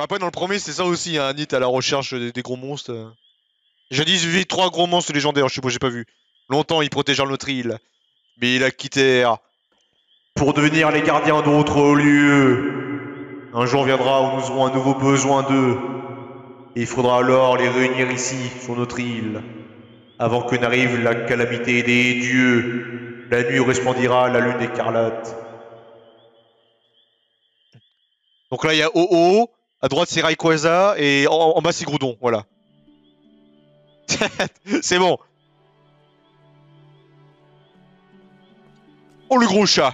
Après, dans le premier, c'est ça aussi, hein, Nit à la recherche des gros monstres. J'ai dit, j'ai vu 3 gros monstres légendaires, je sais pas, j'ai pas vu. Longtemps, ils protégèrent notre île. Mais il a quitté Terra pour devenir les gardiens d'autres hauts lieux. Un jour viendra où nous aurons un nouveau besoin d'eux. Et il faudra alors les réunir ici, sur notre île. Avant que n'arrive la calamité des dieux, la nuit où resplendira la lune écarlate. Donc là, il y a OO, à droite c'est Rayquaza, et en bas c'est Groudon, voilà. C'est bon. Oh le gros chat.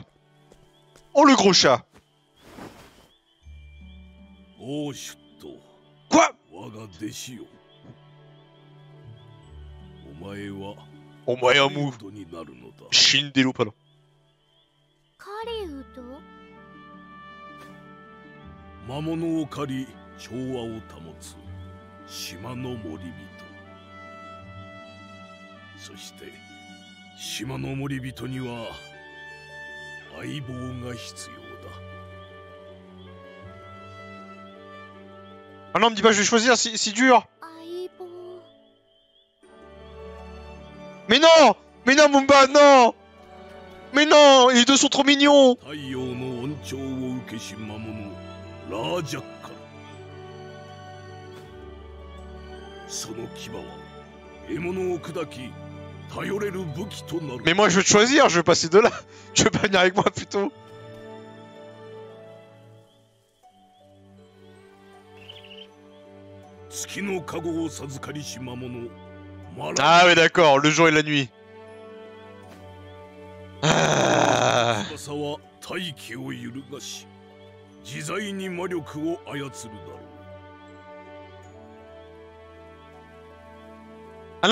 Oh le gros chat. Quoi? Omae wa Shinderu, pardon. Mamono o kari, chōwa o tamotsu, shima no moribito. Soshite, shima no moribito ni wa aibou ga hitsuyou da. Ah non, me dis pas, je vais choisir, si dur. Mais non! Mais non, Mumba, non! Mais non! Les deux sont trop mignons! Mais moi je veux te choisir, je veux passer de là! Tu veux pas venir avec moi plutôt? Ah oui d'accord, le jour et la nuit. Ah. Ah non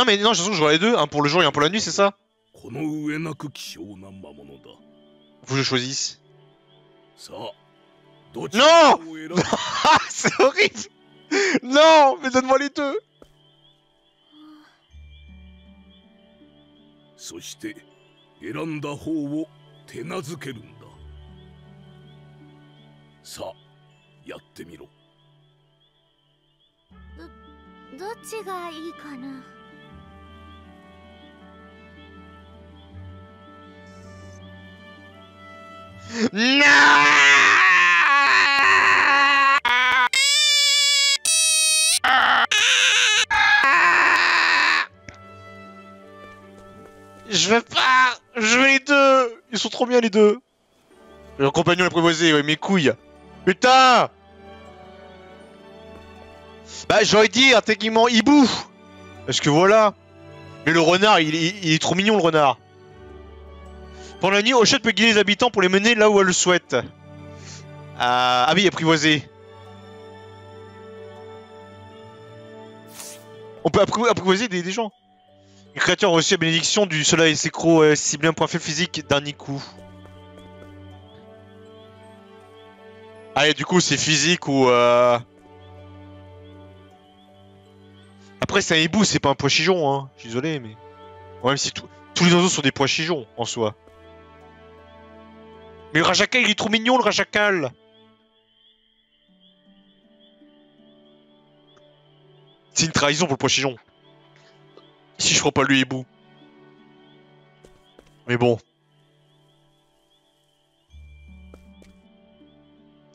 mais non, je vois les deux, un pour le jour et un pour la nuit, c'est ça? Faut que je choisisse. Non. C'est horrible. Non, mais donne-moi les deux. Je veux pas! Je veux les deux! Ils sont trop bien les deux! Leur compagnon est préposé, ouais, mes couilles! Putain! Bah j'aurais dit un techniquement hibou! Parce que voilà! Mais le renard, il est trop mignon le renard! Pendant la nuit, Ochette peut guider les habitants pour les mener là où elle le souhaite. Ah oui, apprivoiser. On peut apprivoiser des gens. Les créatures ont reçu la bénédiction du soleil s'écroule si bien point faible physique d'un coup. Ah et du coup c'est physique ou Après c'est un hibou, c'est pas un pois chigeon hein, je suis désolé mais... Ouais, même si tous les oiseaux sont des pois chigeons en soi. Mais le rajacal il est trop mignon le rajacal. C'est une trahison pour le pois chigeon. Si je prends pas le hibou. Mais bon.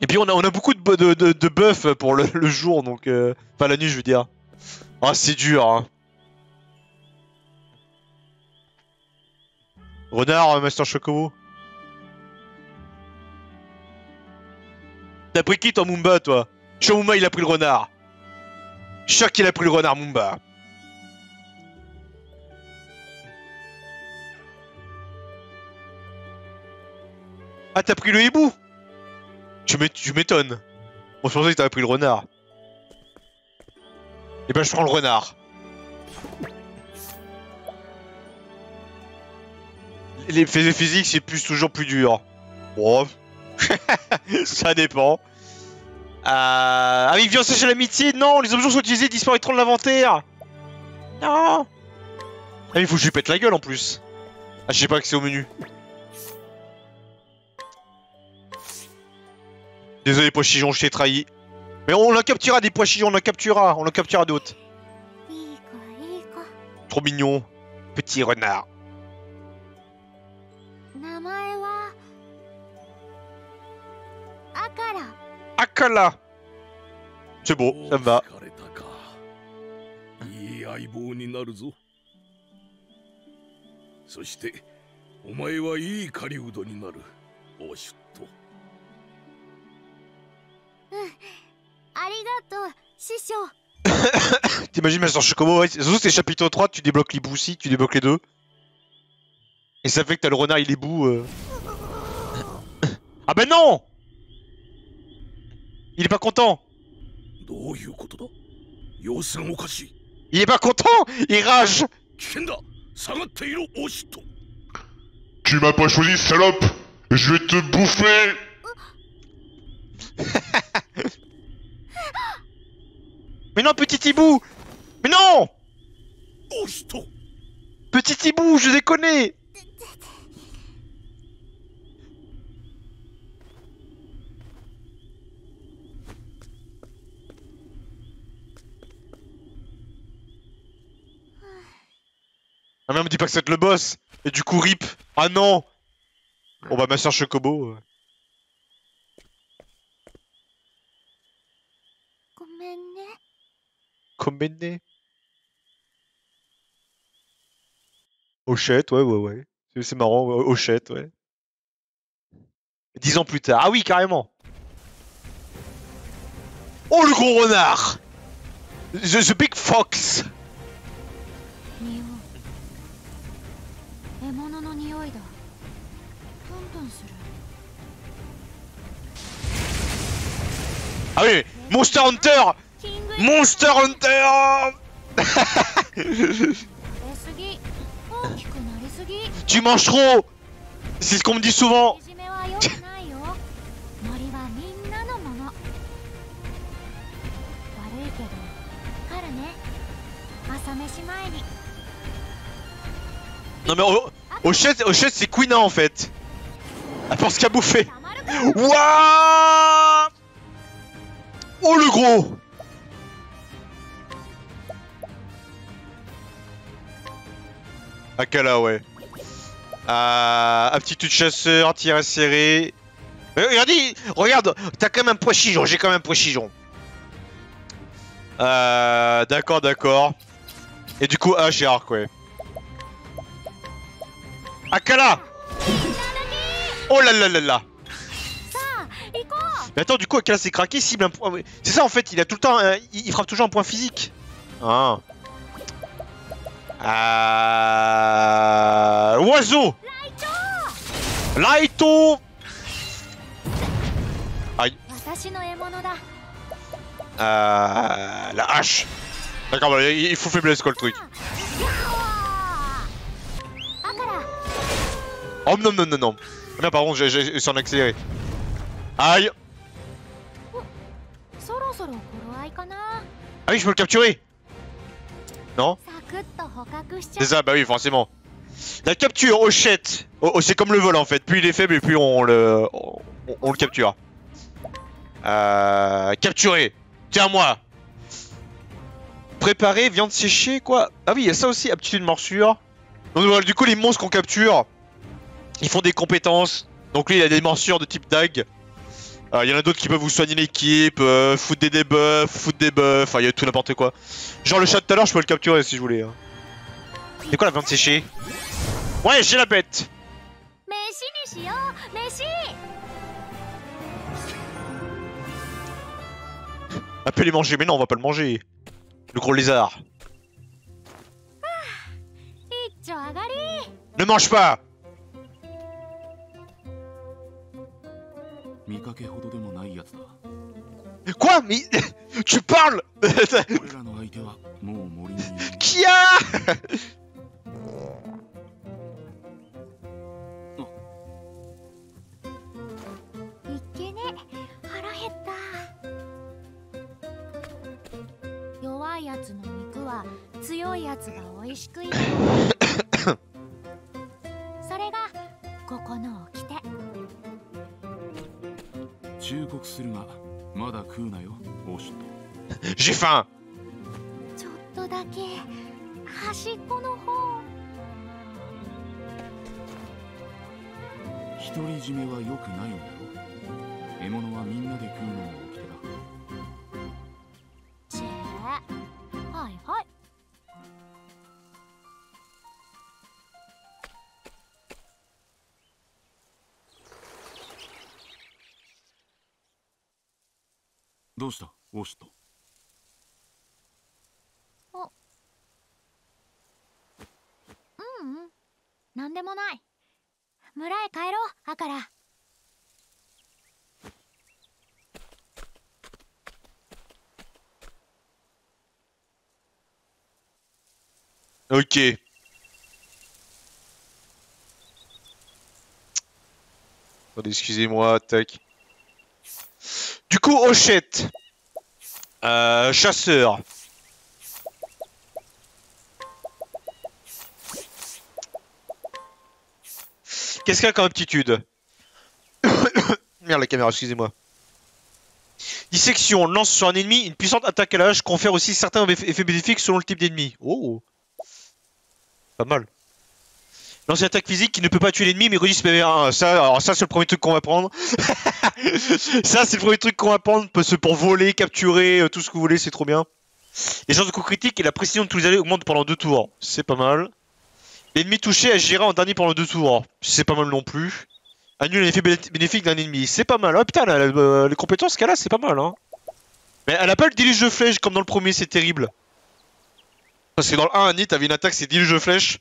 Et puis on a beaucoup de buffs pour le jour, donc... Enfin la nuit je veux dire. Ah c'est dur hein. Renard, Master Chocobo. T'as pris qui toi Mumba toi? Chomumba il a pris le renard. Choc il a pris le renard Mumba. Ah t'as pris le hibou? Tu m'étonnes. Bon je pensais que t'avais pris le renard. Et ben je prends le renard. Les physiques c'est toujours plus dur. Bon. Ça dépend. Ah oui, viens chercher l'amitié. Non, les objets sont utilisés, disparaîtront de l'inventaire. Non. Ah mais faut que je lui pète la gueule en plus. Ah je sais pas que c'est au menu. Désolé, pois chigeon, je t'ai trahi. Mais on le capturera des pois-chions, on en capturera d'autres. Trop mignon, petit renard. Akala. C'est beau, ça me va. T'imagines, elle sort Chocobo, ouais. Surtout c'est chapitre 3, tu débloques les bouts, tu débloques les deux. Et ça fait que t'as le renard, il est bout. Ah ben non! Il est pas content! Il est pas content! Il rage! Tu m'as pas choisi, salope! Je vais te bouffer! Mais non, petit hibou! Mais non! Petit hibou, je déconne! Ah mais on me dit pas que c'est le boss. Et du coup rip. Ah non. Bon bah ma soeur Chocobo. Komene. Ochette, ouais. C'est marrant, Ochette, ouais. 10 ans plus tard. Ah oui, carrément. Oh le gros renard. The big fox. Ah oui, Monster Hunter! Monster Hunter! Tu manges trop! C'est ce qu'on me dit souvent! Non mais Ochette c'est Quina en fait! Elle pense qu'à bouffer! Wouah! Oh le gros! Akala, ouais. Aptitude chasseur, tir inséré. Regardez, regarde, t'as quand même un pois chigeon, j'ai quand même un pois chigeon. D'accord. Et du coup, j'ai arc, ouais. Akala! Oh là là là là! Mais attends, du coup, Akala s'est craqué, cible un point. C'est ça en fait, il a tout le temps. Il frappe toujours un point physique. Ah. Oiseau! Laito! Aïe. La hache. D'accord, bah, il faut faiblesse quoi le truc. Oh non. Là par contre, j'ai s'en accéléré. Aïe! Ah oui, je peux le capturer! Non? Déjà, bah oui, forcément. La capture, Ochette! Oh, c'est comme le vol en fait. Plus il est faible et plus on le capture. Capturer! Tiens-moi! Préparer, viande séchée, quoi? Ah oui, il y a ça aussi, aptitude morsure. Donc voilà, du coup, les monstres qu'on capture, ils font des compétences. Donc lui, il a des morsures de type dague. Il y en a d'autres qui peuvent vous soigner l'équipe, foutre des debuffs, enfin il y a tout n'importe quoi. Genre le chat de tout à l'heure, je peux le capturer si je voulais. C'est quoi la viande séchée? Ouais, j'ai la bête. Appelez manger, mais non, on va pas le manger. Le gros lézard. Ne mange pas. Quoi? Mais... Tu parles? Kia! J'ai faim. Ok. Attendez, excusez-moi, tac. Du coup, Ochette. Chasseur. Qu'est-ce qu'il y a comme aptitude? Merde la caméra, excusez-moi. Dissection, lance sur un ennemi une puissante attaque à la hache, confère aussi certains effets bénéfiques selon le type d'ennemi. Oh, pas mal. Lance une attaque physique qui ne peut pas tuer l'ennemi mais réduit ce PV1. Ça c'est le premier truc qu'on va prendre. Ça c'est le premier truc qu'on va prendre pour voler, capturer, tout ce que vous voulez, c'est trop bien. Les chances de coups critiques et la précision de tous les allées augmentent pendant 2 tours. C'est pas mal. L'ennemi touché agira en dernier pendant 2 tours. C'est pas mal non plus. Annule l'effet bénéfique d'un ennemi. C'est pas mal. Oh putain, les compétences qu'elle a, c'est pas mal. Hein. Mais elle a pas le déluge de flèches comme dans le premier, c'est terrible. Parce que dans le 1, Annie, t'avais une attaque, c'est déluge de flèches.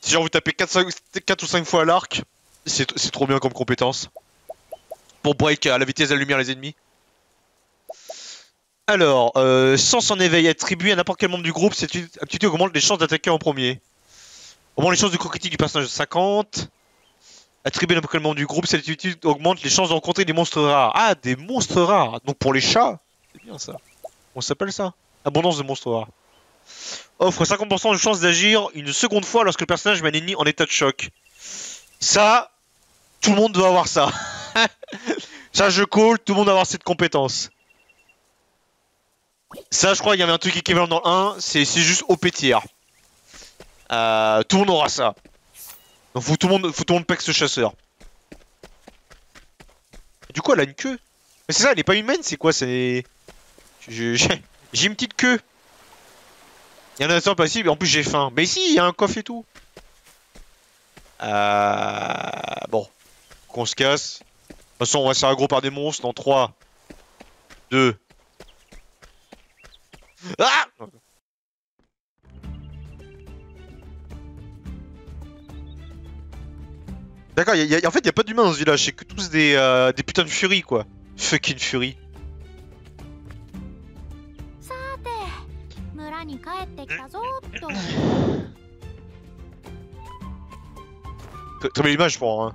Si genre vous tapez 4 ou 5 fois à l'arc, c'est trop bien comme compétence. Pour break à la vitesse de la lumière les ennemis. Alors, sens en éveil attribué à n'importe quel membre du groupe, cette aptitude augmente les chances d'attaquer en premier. Augmente les chances de coup critique du personnage de 50. Attribué à n'importe quel membre du groupe, cette aptitude augmente les chances de rencontrer des monstres rares. Ah, des monstres rares. Donc pour les chats, c'est bien ça. On s'appelle ça. Abondance de monstres rares. Offre 50% de chance d'agir une seconde fois lorsque le personnage met un ennemi en état de choc. Ça, tout le monde doit avoir ça. Ça, je call, tout le monde doit avoir cette compétence. Ça, je crois qu'il y avait un truc équivalent dans le 1, c'est juste OP tiers. Tout le monde aura ça. Donc faut tout le monde pack ce chasseur. Du coup, elle a une queue. Mais c'est ça, elle est pas humaine, c'est quoi? C'est... J'ai une petite queue. Il y en a un instant passible, en plus j'ai faim. Mais si, il y a un coffre et tout. Bon, qu'on se casse. De toute façon, on va se faire aggro par des monstres dans 3, 2. Ah! D'accord, en fait, il n'y a pas d'humains dans ce village, c'est que tous des putains de furies quoi. Fucking furies. Très belle image, je crois. Hein.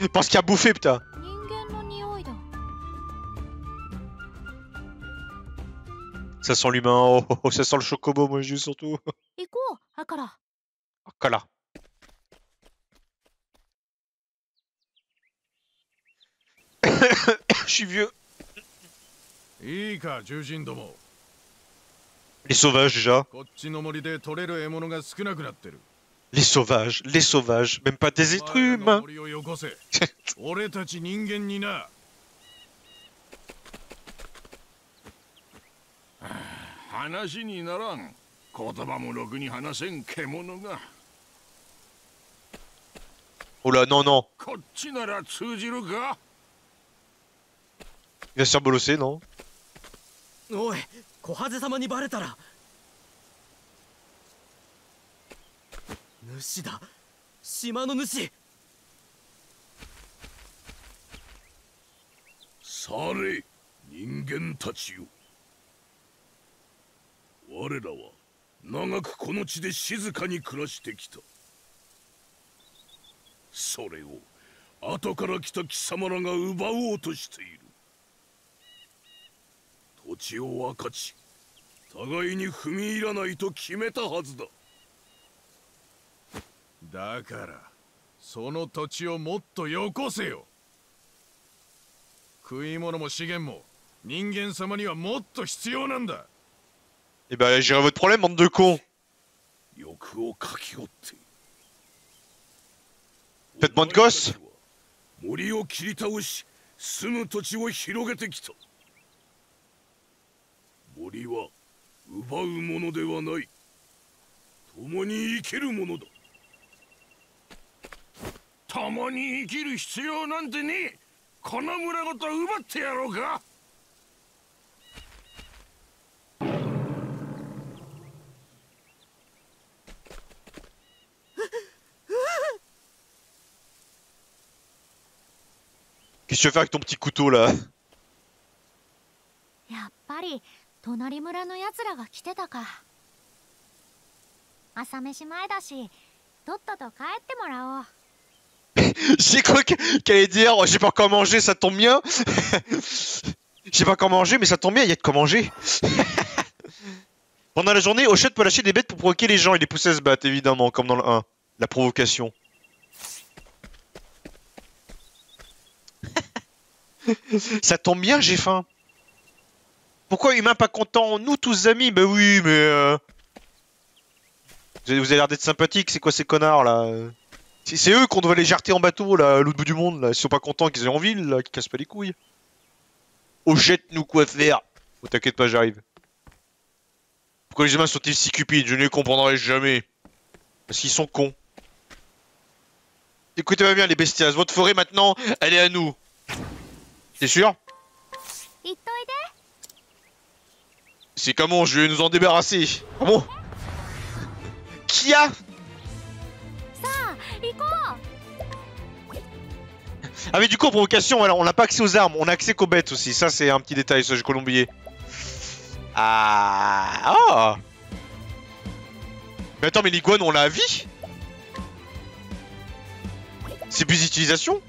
Je pense qu'il a bouffé, putain. Ça sent l'humain, oh, ça sent le chocobo, moi je dis surtout. Akala. Je suis vieux. Les sauvages déjà. Les sauvages, même pas des êtres humains. Oh là, non. Il va se faire bolosser, non? Eh ben, j'irai votre problème, bande de cons. Faites moins de gosses. Qu'est-ce que tu veux faire avec ton petit couteau là? J'ai cru qu'elle allait dire oh, j'ai pas encore mangé, ça tombe bien. J'ai pas encore mangé, mais ça tombe bien, il y a de quoi manger. Pendant la journée, Ochette peut lâcher des bêtes pour provoquer les gens et les pousser à se battre, évidemment, comme dans le 1. La provocation. Ça tombe bien, j'ai faim. Pourquoi humain pas content? Nous tous amis. Bah oui, mais vous avez l'air d'être sympathique. C'est quoi ces connards là? C'est eux qu'on devrait les jarter en bateau là, à l'autre bout du monde là. Ils sont pas contents qu'ils aient en ville là, qu'ils cassent pas les couilles. Oh, jette-nous quoi faire. Oh, t'inquiète pas, j'arrive. Pourquoi les humains sont-ils si cupides? Je ne les comprendrai jamais. Parce qu'ils sont cons. Écoutez-moi bien les bestias, votre forêt maintenant, elle est à nous. T'es sûr? C'est comment, je vais nous en débarrasser. Ah bon? Kia? Ah mais du coup, provocation, on n'a pas accès aux armes, on a accès qu'aux bêtes aussi. Ça c'est un petit détail, ça j'ai colombier. Ah oh. Mais attends, mais l'iguane on l'a à vie? C'est plus d'utilisation?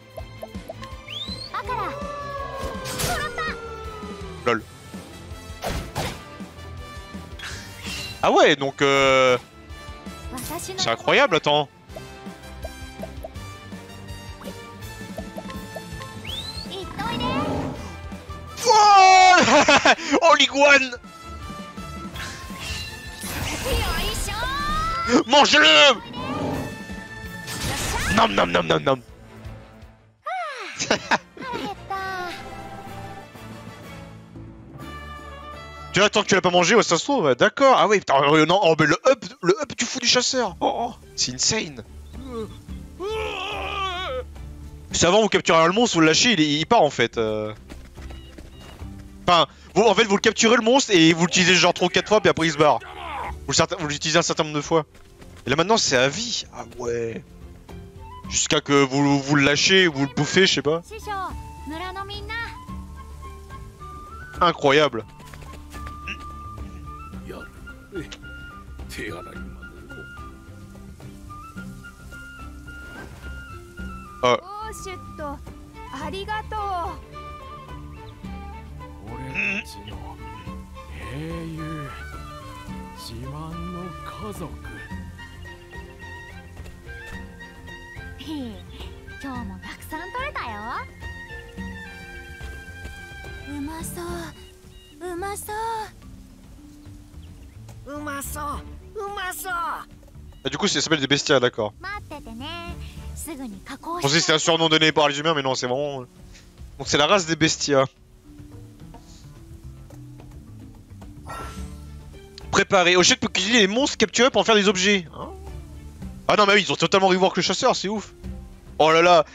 Lol. Ah ouais, donc c'est incroyable, attends. Oh, oh l'iguane. Mange-le. Nom nom nom nom nom. Tu vois, tant que tu l'as pas mangé, ouais, ça se trouve, ouais, d'accord. Ah oui, putain, non, oh, mais le up du fou du chasseur. Oh, oh c'est insane. C'est avant, vous capturez le monstre, vous le lâchez, il part en fait. Enfin, vous, en fait, vous le capturez le monstre et vous l'utilisez genre 3 ou 4 fois, puis après il se barre. Vous l'utilisez un certain nombre de fois. Et là maintenant, c'est à vie. Ah ouais. Jusqu'à que vous le lâchez, vous le bouffez, je sais pas. Incroyable. Oh. Ah, du coup, ça s'appelle des bestias, d'accord. Je pensais que c'était un surnom donné par les humains, mais non, c'est vraiment. Donc, c'est la race des bestias. Préparé. Ochette peut cuisiner les monstres capturés pour en faire des objets. Hein? Ah non, mais oui, ils ont totalement rework le chasseur, c'est ouf. Oh là là.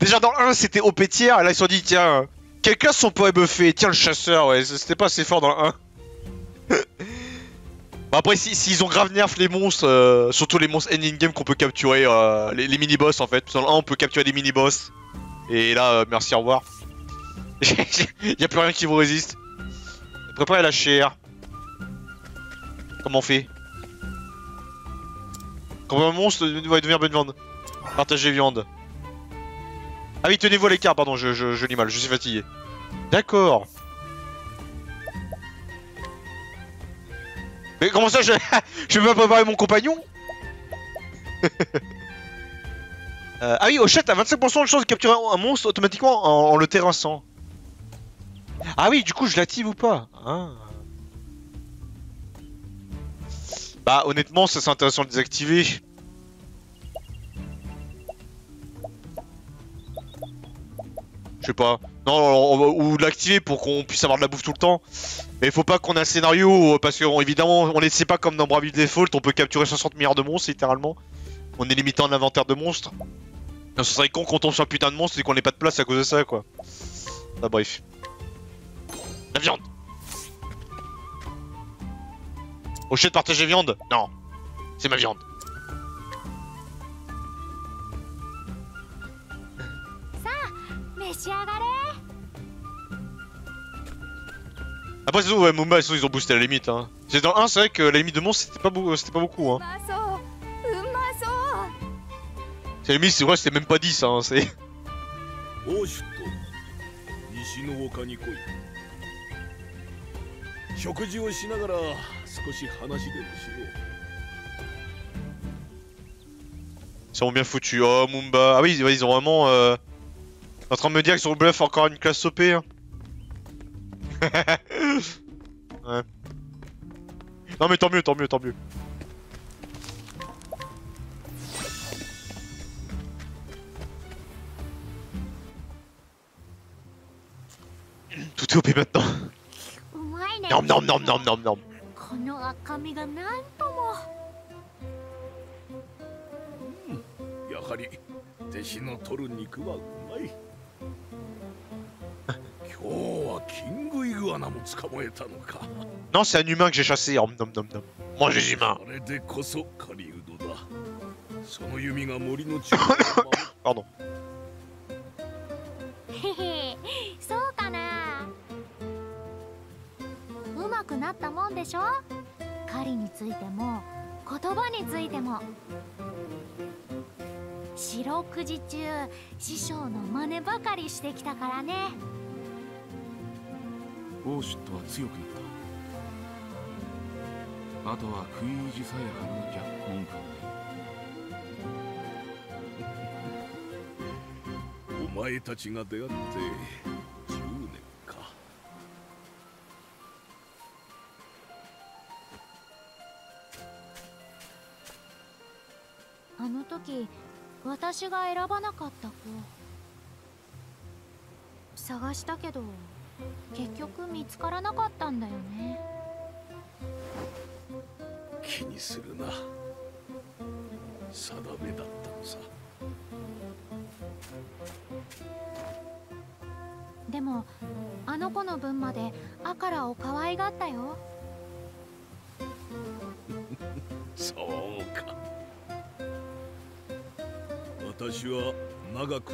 Déjà dans le 1, c'était au pétière, et là ils se sont dit, tiens, quelle classe on pourrait buffer? Tiens, le chasseur, ouais, c'était pas assez fort dans le 1. Bah après s'ils ont grave nerf les monstres, surtout les monstres ending game qu'on peut capturer, les mini-boss en fait. Dans le 1 on peut capturer des mini-boss. Et là merci au revoir. Y'a plus rien qui vous résiste. Préparez la chair. Comment on fait? Quand un monstre va devenir bonne viande. Partagez viande. Ah oui, tenez-vous à l'écart, pardon, je lis mal, je suis fatigué. D'accord. Mais comment ça, je peux pas préparer mon compagnon? Ah oui, Ochette a 25% de chance de capturer un monstre automatiquement en le terrassant. Ah oui, du coup, je l'active ou pas hein? Bah, honnêtement, ça c'est intéressant de désactiver. Je sais pas. Non, ou l'activer pour qu'on puisse avoir de la bouffe tout le temps. Mais il faut pas qu'on ait un scénario, parce que évidemment, on ne sait pas comme dans Bravely Default, on peut capturer 60 milliards de monstres littéralement. On est limité en inventaire de monstres. Non, ce serait con qu'on tombe sur un putain de monstre et qu'on n'ait pas de place à cause de ça, quoi. Ah, bref. La viande. Ochette partager viande? Non. C'est ma viande. Après c'est tout, ouais, Mouma, ils ont boosté à la limite hein. C'est dans 1, c'est vrai que la limite de monstre c'était pas beaucoup hein. C'est la limite, c'est ouais, c'était même pas 10 hein, c'est... Ils sont bien foutus, oh Mumba. Ah oui, ils ont vraiment... en train de me dire que sur le bluff encore une classe OP hein. Ouais. Non mais tant mieux, tant mieux, tant mieux. Tout est OP maintenant. Non, non, non, non, non, non. Non, c'est un humain que j'ai chassé. Nom, nom, nom. Moi, j'ai des humains. Pardon.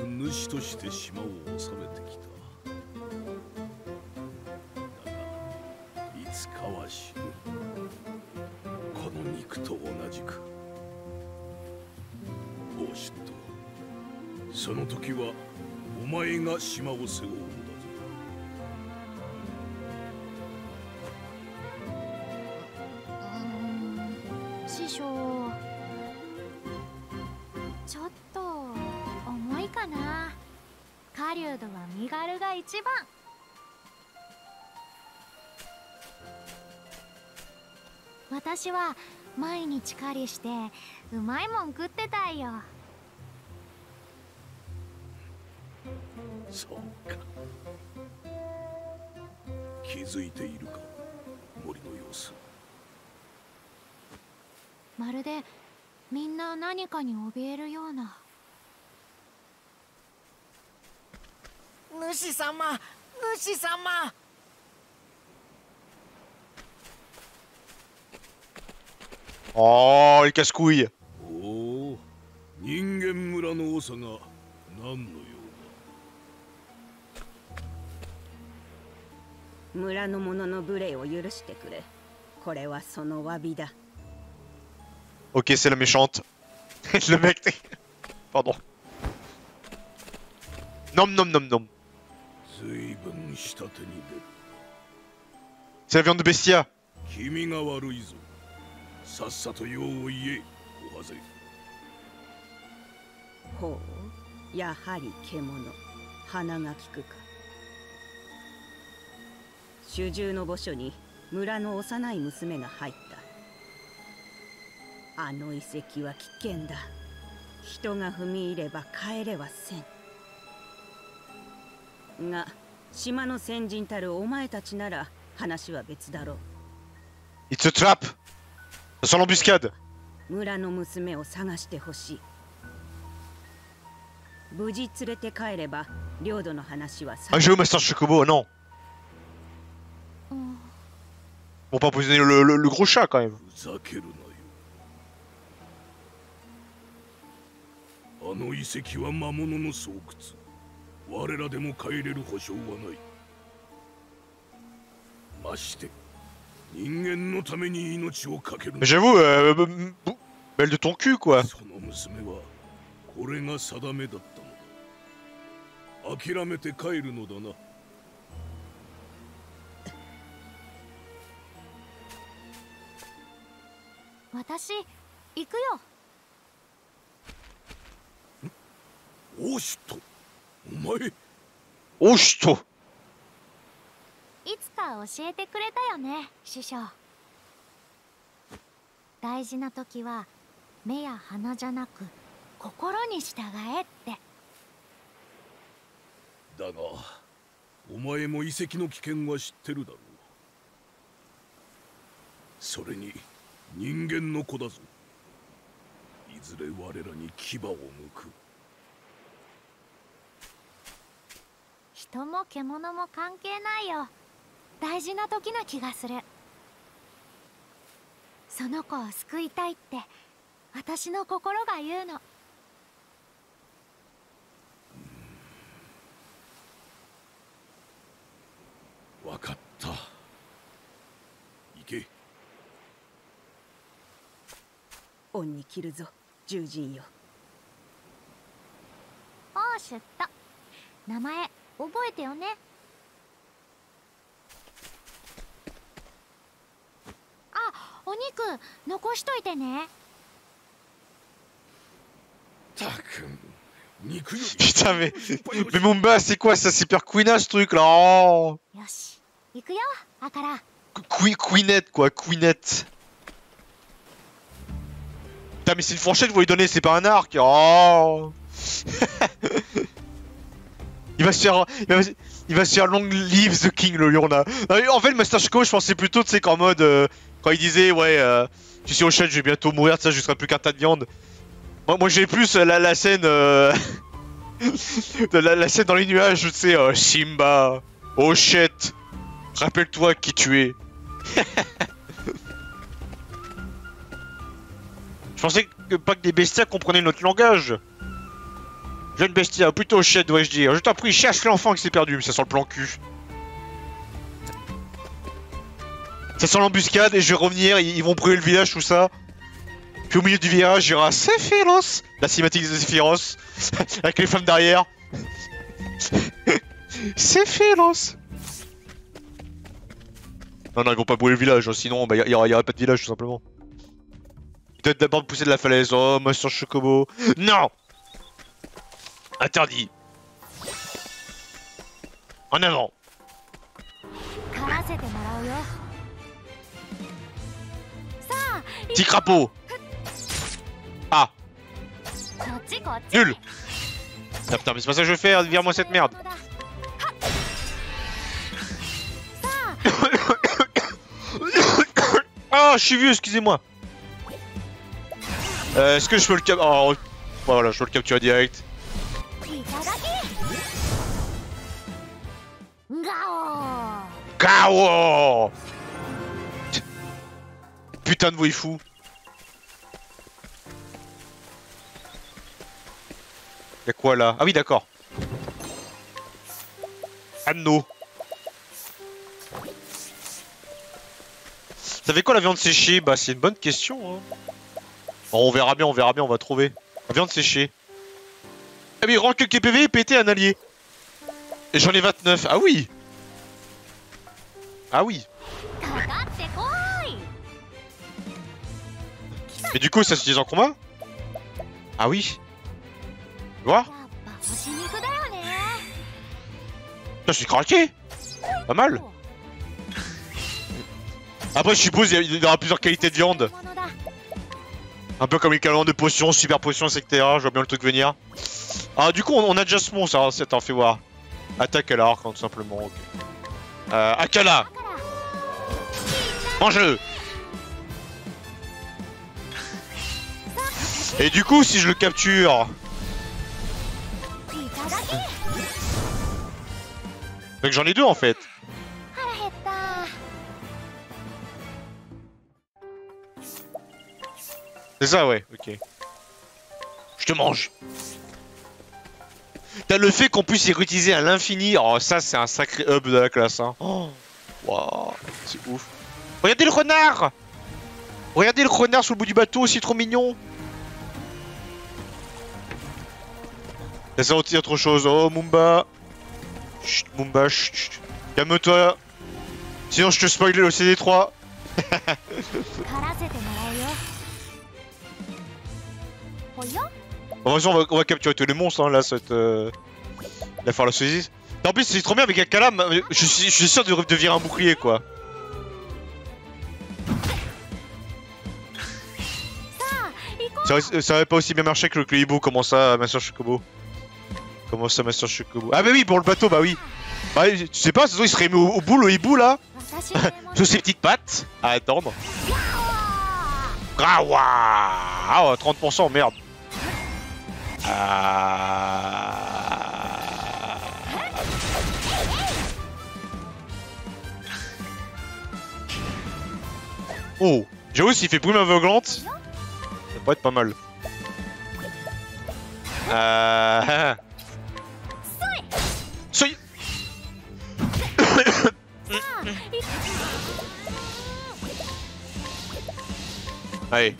Nushi-sama! Oh, les casse-couilles! Oh, ok, c'est la méchante. Le mec. Pardon. Nom, nom, nom, nom. C'est la viande de Bestia. ほう、やはり獣、鼻が利くか。主従の墓所に村の幼い娘が入った。あの遺跡は危険だ。人が踏み入れば帰れはせん。が、島の先人たるお前たちなら話は別だろう。It's a trap. C'est l'embuscade. 村の娘を探してほしい。無事連れて帰れば領土の話はさ。Ah, je veux Master Chocobo, non. Bon, pas poser le gros chat quand même. Mais j'avoue, belle de ton cul quoi. Ochette. Putain mais mon bas c'est quoi ça, c'est hyper Queena ce truc là. Oh Queenette quoi, Queenette. Putain mais c'est une fourchette que vous lui donnez, c'est pas un arc. Oh. Il va se faire long live the king, le Yurna. En fait, le Master Chocobo, je pensais plutôt, tu sais, qu'en mode. Quand il disait, ouais, tu sais, Ochette, je vais bientôt mourir, ça, je serai plus qu'un tas de viande. Moi j'ai plus la scène. La scène dans les nuages, tu sais, Simba, Ochette, rappelle-toi qui tu es. Je pensais pas que des bestias comprenaient notre langage. Jeune bestia, plutôt Ochette dois-je dire. Je t'en prie, cherche l'enfant qui s'est perdu, mais ça sent le plan cul. Ça sent l'embuscade et je vais revenir, ils vont brûler le village, tout ça. Puis au milieu du virage, il y aura Sephiroth. La cinématique de Sephiroth, avec les femmes derrière. Sephiroth. Non, ils vont pas brûler le village, sinon bah, il y aura pas de village, tout simplement. Peut-être d'abord pousser de la falaise, oh, Master Chocobo. Non. Interdit. En avant. Petit crapaud. Ah. Nul. Ah, putain, mais c'est pas ça que je veux faire, vire-moi cette merde. Ah, je suis vieux, excusez-moi. Est-ce que je peux le capturer? Oh, voilà, je peux le capturer direct. Gao. Putain de waifu. Y'a quoi là? Ah oui d'accord. Anno. Ça fait quoi la viande séchée? Bah c'est une bonne question hein. Bon, on verra bien, on va trouver. La viande séchée. Ah oui, rend que PV et péter un allié. Et j'en ai 29, ah oui. Ah oui. Mais du coup ça s'utilise en combat? Ah oui. Tu vois? Putain, je suis craqué. Pas mal. Après, je suppose qu'il y aura plusieurs qualités de viande. Un peu comme les calendriers de potions, super potions, etc. Je vois bien le truc venir. Ah, du coup, on a déjà ce monstre. Hein, attends, fais voir. Attaque à l'arc, tout simplement. Okay. Akala. Mange-le. Et du coup, si je le capture. Donc j'en ai deux en fait. C'est ça, ouais, ok. Je te mange. T'as le fait qu'on puisse les réutiliser à l'infini. Oh, ça, c'est un sacré hub de la classe, hein. Oh. Waouh, c'est ouf. Regardez le renard. Regardez le renard sous le bout du bateau, c'est trop mignon. Ça retire autre chose. Oh Mumba. Chut, Mumba, chut. Calme-toi. Sinon je te spoil le CD3. En vrai, on va capturer tous les monstres hein, là, cette... Il va faire la saucisse. En plus c'est trop bien avec Akala, je suis sûr de devenir un bouclier quoi. Ça avait pas aussi bien marché que le Cléibo, comment ça Master Chocobo? Comment ça, Master Chocobo? Ah, bah oui, pour le bateau, bah oui. Bah, tu sais pas, de toute façon, il serait mis au bout, le hibou là. Sous ses petites pattes, à attendre. Ah, 30%, merde. Oh, j'avoue, s'il fait brume aveuglante, ça pourrait être pas mal. Soy. Allez.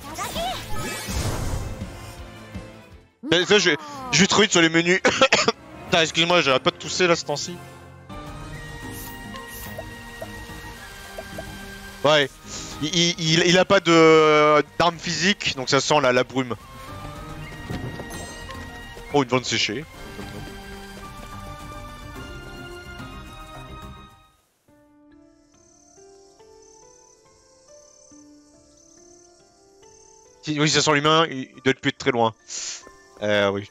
Ça, je vais trop vite sur les menus. Putain, excuse-moi, j'arrête pas de tousser là ce temps-ci. Ouais. Il a pas d'arme physique, donc ça sent la brume. Oh, une viande séchée. Oui, ça sent l'humain, il doit plus être très loin. Oui.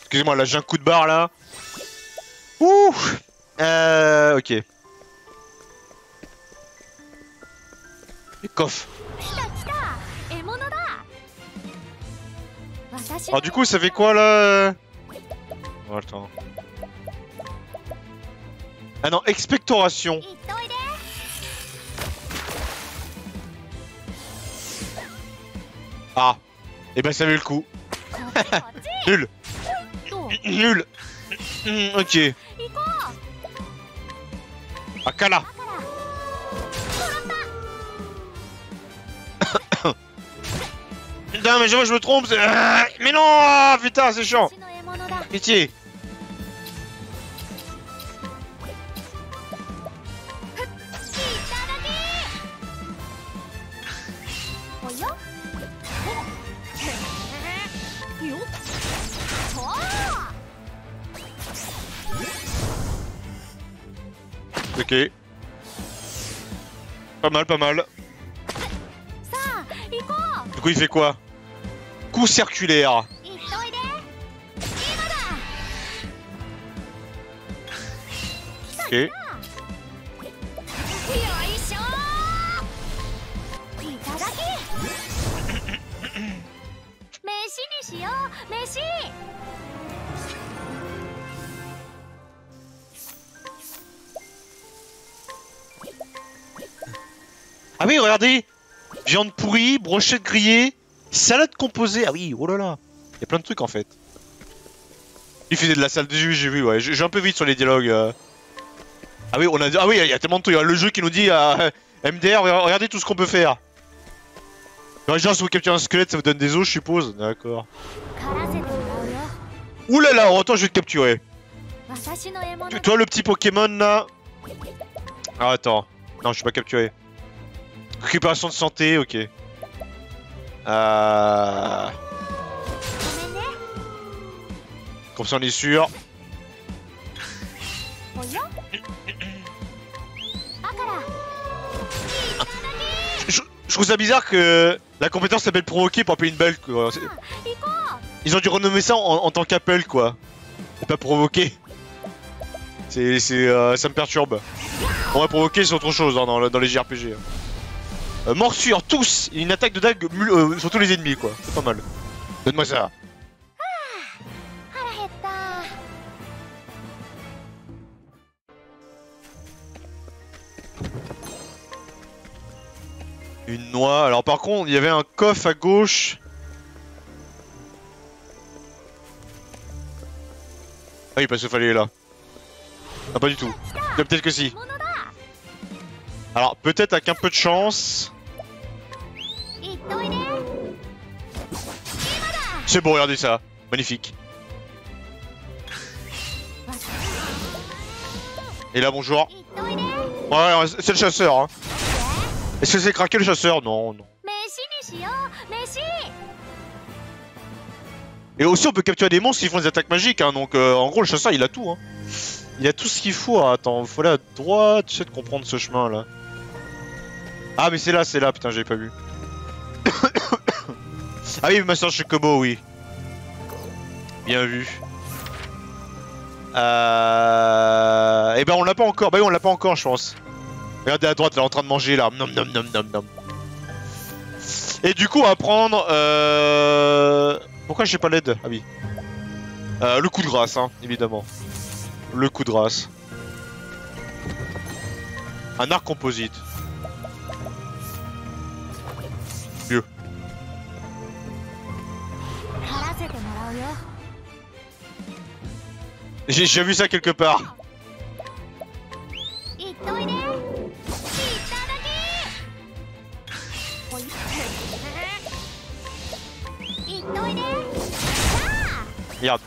Excusez-moi, là j'ai un coup de barre là. Ouh. Ok. Les coffres. Alors du coup, ça fait quoi là? Oh, attends. Ah non, expectoration. Ah, et eh ben ça vaut le coup. Nul. Nul. Ok. Akala. Putain, mais je me trompe. Mais non, putain, c'est chiant. Pitié. Ok. Pas mal, pas mal. Du coup, il fait quoi? Coup circulaire. Ok. Ah oui, regardez, viande pourrie, brochette grillée, salade composée. Ah oui, oh là là, il y a plein de trucs en fait. Il faisait de la salle de jeu, j'ai vu, ouais. J'ai un peu vite sur les dialogues. Ah oui, il y a tellement de trucs. Le jeu qui nous dit MDR, regardez tout ce qu'on peut faire. Genre, si vous capturez un squelette, ça vous donne des os, je suppose. D'accord. Ouh là là, attends, je vais te capturer. Toi, le petit Pokémon là. Ah, attends. Non, je suis pas capturé. Récupération de santé, ok. Comme ça on est sûr. Je trouve ça bizarre que la compétence s'appelle provoquer pour appeler une balle quoi. Ils ont dû renommer ça en tant qu'appel quoi. Et pas provoquer. Ça me perturbe. On va provoquer c'est autre chose hein, dans les JRPG. Hein. Morsure, tous! Une attaque de dague sur tous les ennemis quoi, c'est pas mal. Donne-moi ça. Une noix, alors par contre il y avait un coffre à gauche. Ah oui parce qu'il fallait là. Ah pas du tout. Peut-être que si. Alors peut-être avec un peu de chance. C'est bon, regardez ça, magnifique. Et là bonjour. Ouais, c'est le chasseur hein. Est-ce que c'est craqué le chasseur? Non, non. Et aussi on peut capturer des monstres s'ils font des attaques magiques hein, donc en gros le chasseur il a tout hein. Il a tout ce qu'il faut. Ah, attends, faut aller à droite, j'essaie de comprendre ce chemin là. Ah mais c'est là, putain j'avais pas vu. Ah oui, Master Chocobo, oui. Bien vu. Eh ben on l'a pas encore, bah oui on l'a pas encore je pense. Regardez à droite, elle est en train de manger là. Nom nom nom nom nom. Et du coup, on va prendre. Pourquoi j'ai pas l'aide? Ah oui. Le coup de grâce, hein, évidemment. Le coup de grâce. Un arc composite. Mieux. J'ai vu ça quelque part. Regarde.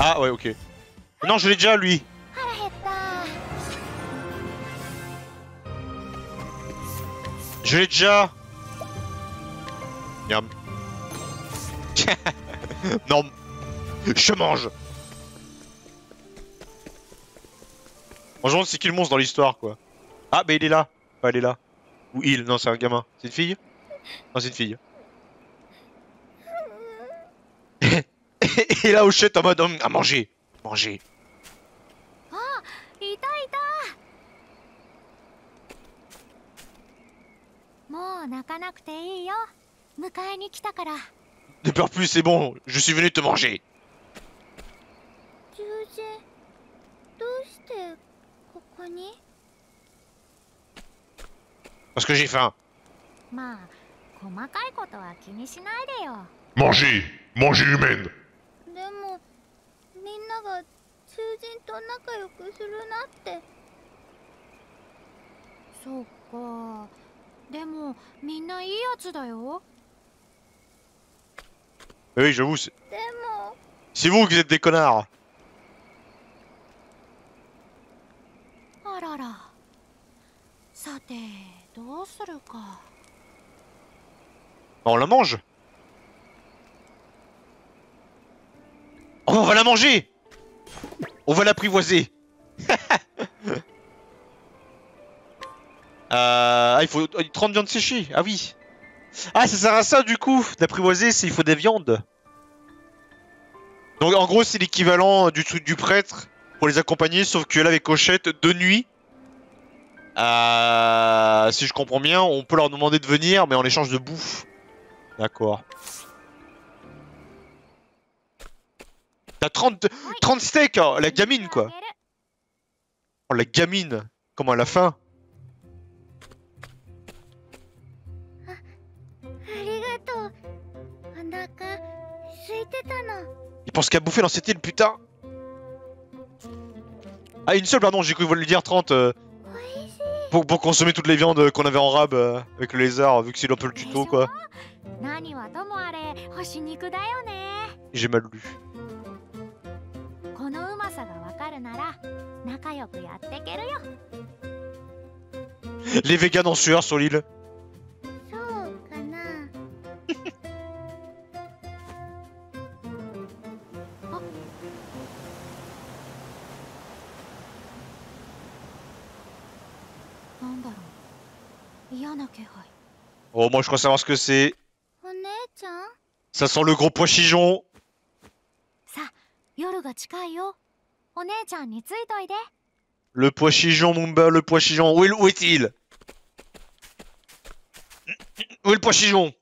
Ah ouais ok. Non je l'ai déjà lui. Je l'ai déjà. Yam. Non. Je mange. En genre c'est qui le monstre dans l'histoire quoi. Ah bah il est là. Ah elle est là. Ou il, non c'est un gamin. C'est une fille? Non c'est une fille. Et là, Ochette en mode à manger, manger. Ne pleure plus, c'est bon, je suis venu te manger. Parce que j'ai faim. Manger, manger humaine. Oui, j'avoue, c'est vous qui êtes des connards. On la mange. Oh, on va la manger. On va l'apprivoiser. Ah, il faut 30 viandes séchées. Ah oui. Ah, ça sert à ça du coup. D'apprivoiser, c'est il faut des viandes. Donc en gros, c'est l'équivalent du truc du prêtre pour les accompagner, sauf que là, avec Ochette, de nuit. Si je comprends bien, on peut leur demander de venir, mais en échange de bouffe. D'accord. T'as 30 steaks, hein, la gamine quoi. Oh la gamine, comment elle a faim. Il pense qu'à bouffer dans cette île putain. Ah une seule pardon, j'ai cru lui dire 30 pour consommer toutes les viandes qu'on avait en rab avec le lézard vu que c'est un peu le tuto quoi. J'ai mal lu. Les végans en sueur sur l'île. Oh, moi je crois savoir ce que c'est. Ça sent le gros pois chichon. Le pois chichon, Mumba, le pois chichon. Où est-il? Où est le pois chichon?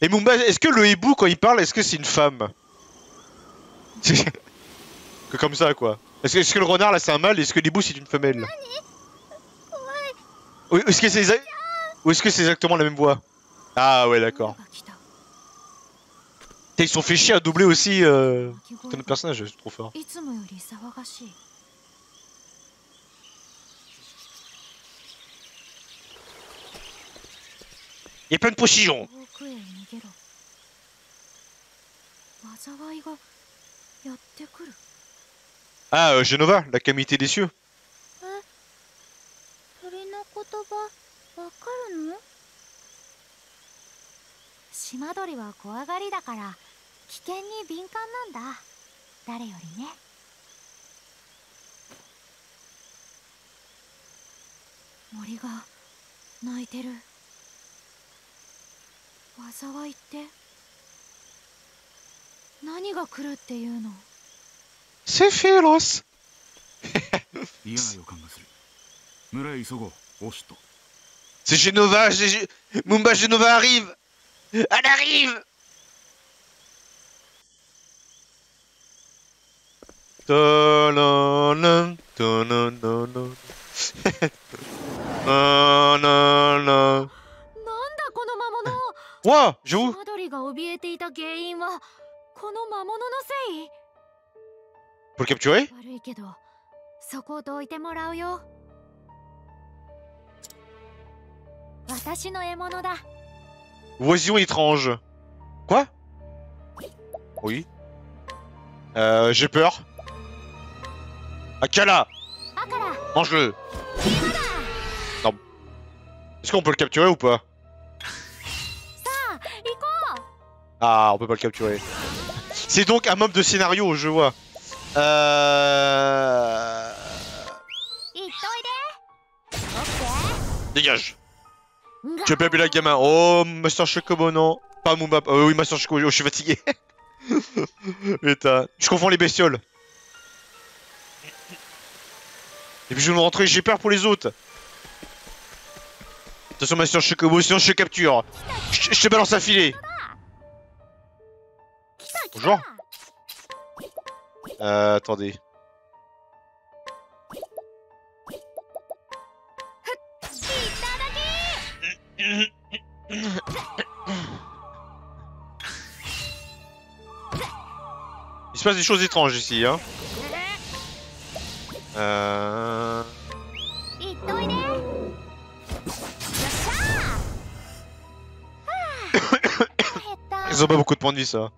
Et Mumba, est-ce que le hibou, quand il parle, est-ce que c'est une femme? Que comme ça, quoi. Est-ce que le renard, là, c'est un mâle? Est-ce que l'hibou, c'est une femelle? Ou est-ce que c'est exactement la même voix? Ah ouais, d'accord. Ils sont fait chier à doubler aussi notre personnage, c'est trop fort. Il y a plein de pochillons. Ah, Jenova, la calamité des cieux. C'est féroce. C'est Jenova, Mumba, Jenova arrive. Elle arrive. Wow, j'avoue. Pour le capturer? Oisillon étrange. Quoi? Oui. J'ai peur. Akala! Mange-le! Non. Est-ce qu'on peut le capturer ou pas? Ah, on peut pas le capturer. C'est donc un mob de scénario, je vois. Dégage! J'ai pas bu la gamin. Oh, Master Chocobo, non. Pas Mumba. Oh, oui, Master Chocobo, je suis fatigué. Putain. Je confonds les bestioles. Et puis je vais me rentrer, j'ai peur pour les autres. Attention, Master Chocobo, sinon je te capture. Je te balance un filet. Bonjour. Attendez. Il se passe des choses étranges ici, hein. Ils ont pas beaucoup de points de vie, ça.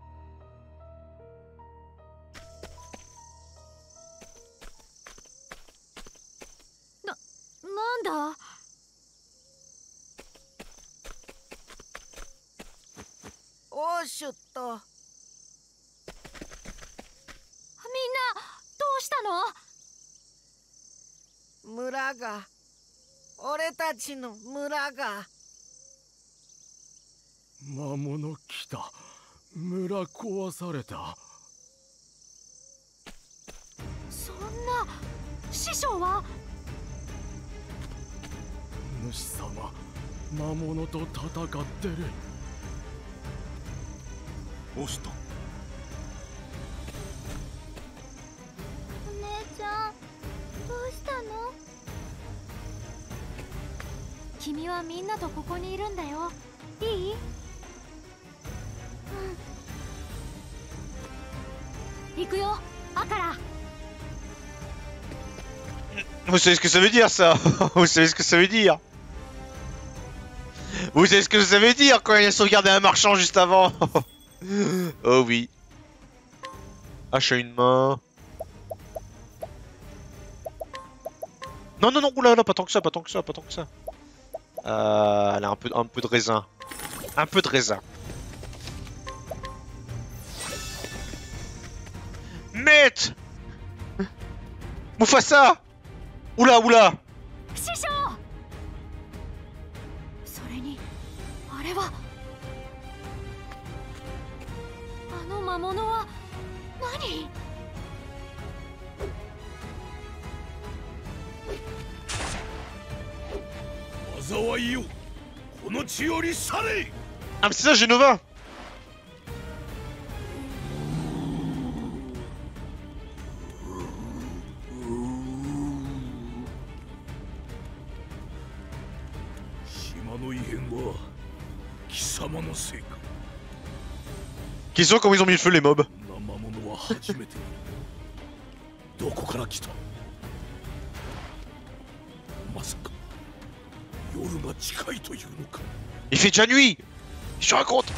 Vous savez ce que ça veut dire, ça? Vous savez ce que ça veut dire? Vous savez ce que ça veut dire quand il a sauvegardé un marchand juste avant? Oh oui. Achat une main. Non, non, non, oulala, pas tant que ça, pas tant que ça, pas tant que ça. Elle a un peu de raisin. Un peu de raisin. Mette Mufasa. Oula, oula. れはあの魔物は何？Ah mais c'est ça Jenova. Question comment ils ont mis le feu les mobs. Il fait déjà nuit. Je te raconte.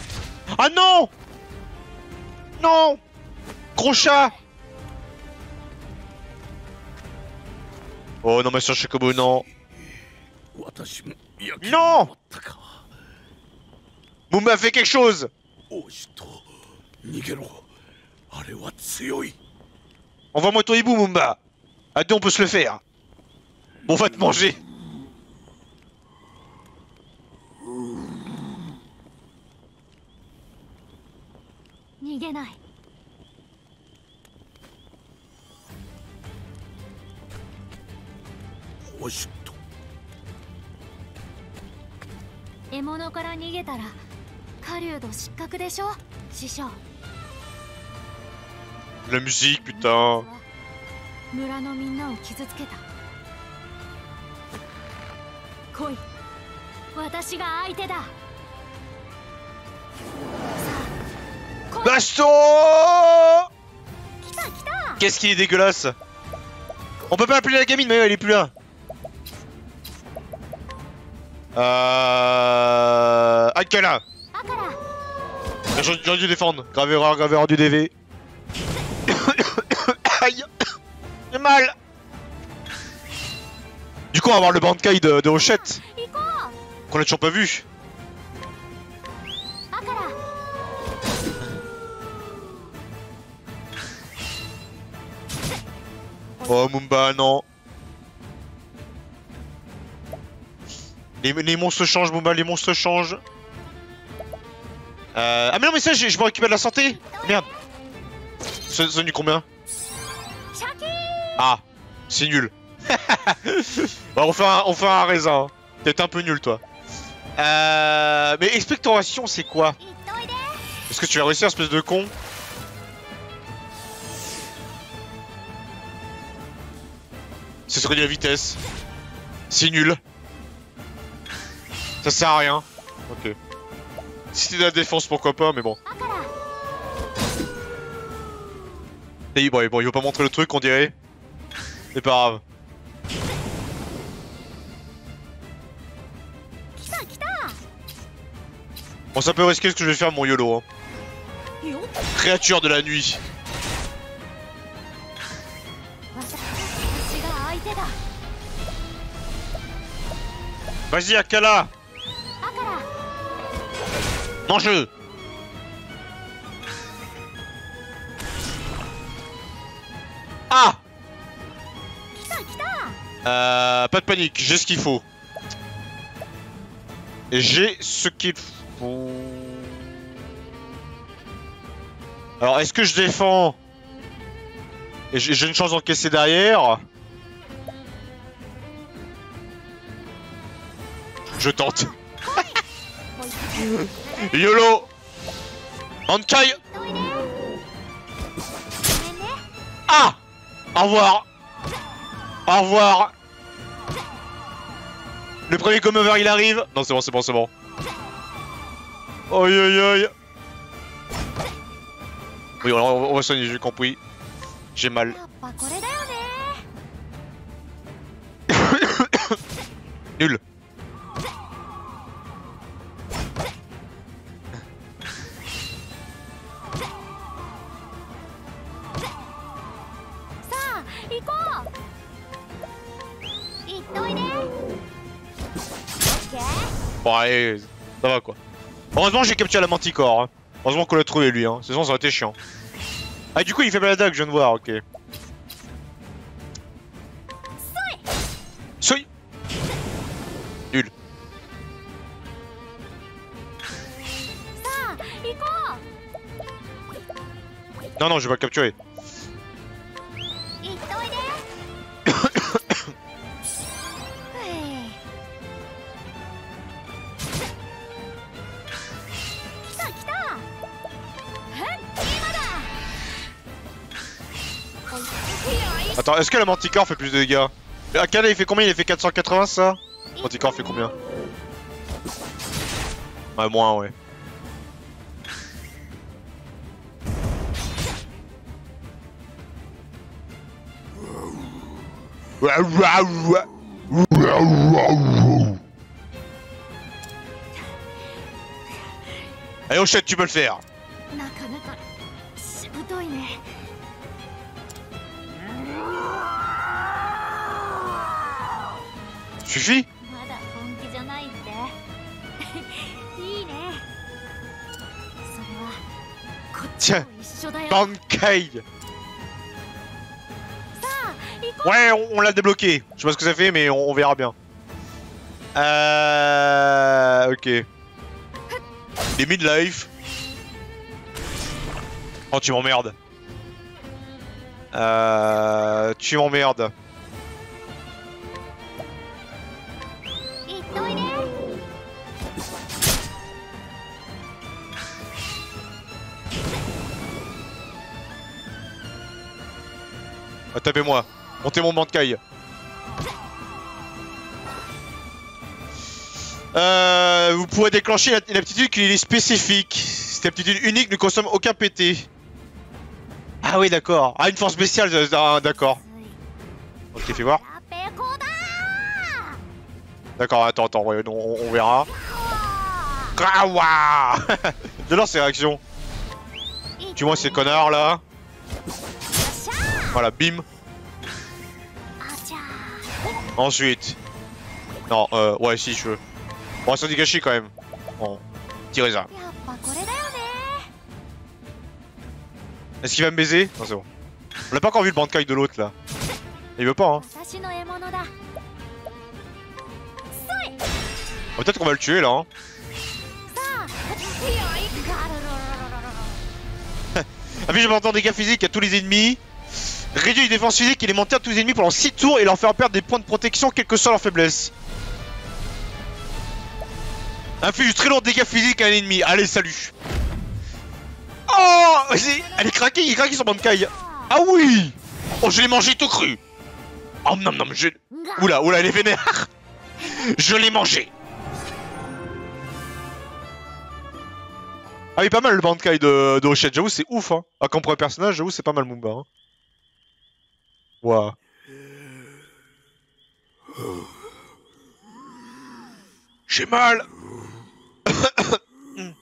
Ah non. Non. Gros chat. Oh non mais sur Chocobo non. Non. Mouma fait quelque chose. Envoie-moi ton hibou, Mumba. À deux, on peut se le faire. On va te manger. La musique, putain. Baston. Qu'est-ce qu'il est dégueulasse. On peut pas appeler la gamine, mais elle est plus là. Akala. J'aurais dû défendre. Grave erreur du DV. Aïe. J'ai mal. Du coup on va voir le Bankai de Ochette qu'on a toujours pas vu. Oh Mumba non. Les monstres changent Mumba, les monstres changent. Ah mais non mais ça je me récupère de la santé. Merde. C'est nul combien? Ah, c'est nul. Bah, on fait un raisin. T'es un peu nul toi. Mais expectoration c'est quoi? Est-ce que tu vas réussir espèce de con? C'est sur la vitesse. C'est nul. Ça sert à rien. Ok. Si t'es de la défense pourquoi pas mais bon. Bon, il veut pas montrer le truc, on dirait. C'est pas grave. Bon, ça peut risquer ce que je vais faire, mon YOLO. Hein. Créature de la nuit. Vas-y, Akala. Mange-le. Ah. Pas de panique, j'ai ce qu'il faut. J'ai ce qu'il faut. Alors, est-ce que je défends? Et j'ai une chance d'encaisser derrière. Je tente. YOLO. Bankai. Ah. Au revoir. Au revoir. Le premier come over il arrive. Non c'est bon, c'est bon, c'est bon. Oi oi oi. Oui on va soigner, j'ai compris. J'ai mal. Nul. Ouais, ça va quoi. Heureusement j'ai capturé la manticore. Hein. Heureusement qu'on l'a trouvé lui. Hein. Sinon ça aurait été chiant. Ah du coup il fait mal à la dague, je viens de voir. Ok. Soy. Nul. Non, non, je vais pas le capturer. Attends, est-ce que le Manticore fait plus de dégâts? Akala il fait combien? Il fait 480 ça? Manticore fait combien? Ouais, moins ouais. Allez Ochette, tu peux le faire. Suffit. Tiens, Bankai. Ouais, on l'a débloqué. Je sais pas ce que ça fait, mais on verra bien. Ok. Des midlife. Oh, tu m'emmerdes. Tu m'emmerdes. Ah, tapez-moi. Montez mon Bankai. Vous pourrez déclencher une aptitude qui est spécifique. Cette aptitude unique ne consomme aucun PT. Ah oui, d'accord. Ah, une force spéciale, d'accord. Ok, fais voir. D'accord, attends, on verra. Kawa. De lance ses réactions. Tu vois ces connards là. Voilà, bim. Ensuite. Non, ouais, si je veux. Bon, ça dégâche quand même. Bon, tirez ça. Est-ce qu'il va me baiser? Non, c'est bon. On l'a pas encore vu le Bankai de l'autre là. Il veut pas, hein. Oh, peut-être qu'on va le tuer là, hein. Ah, puis je m'entends dégâts physiques à tous les ennemis. Réduit les défenses physiques et les menteurs à tous les ennemis pendant 6 tours et leur faire perdre des points de protection quelle que soit leur faiblesse. Inflige très lourd dégâts physiques à un ennemi. Allez, salut. Oh, elle est craquée, il est craqué son Bankai. Ah oui. Oh, je l'ai mangé tout cru. Oh non, non, je... Oula, elle est vénère. Je l'ai mangé. Ah oui, pas mal le Bankai de Ochette, j'avoue, c'est ouf, hein. Ah, comme premier personnage, j'avoue, c'est pas mal Mumba, hein. Wow. J'ai mal. Non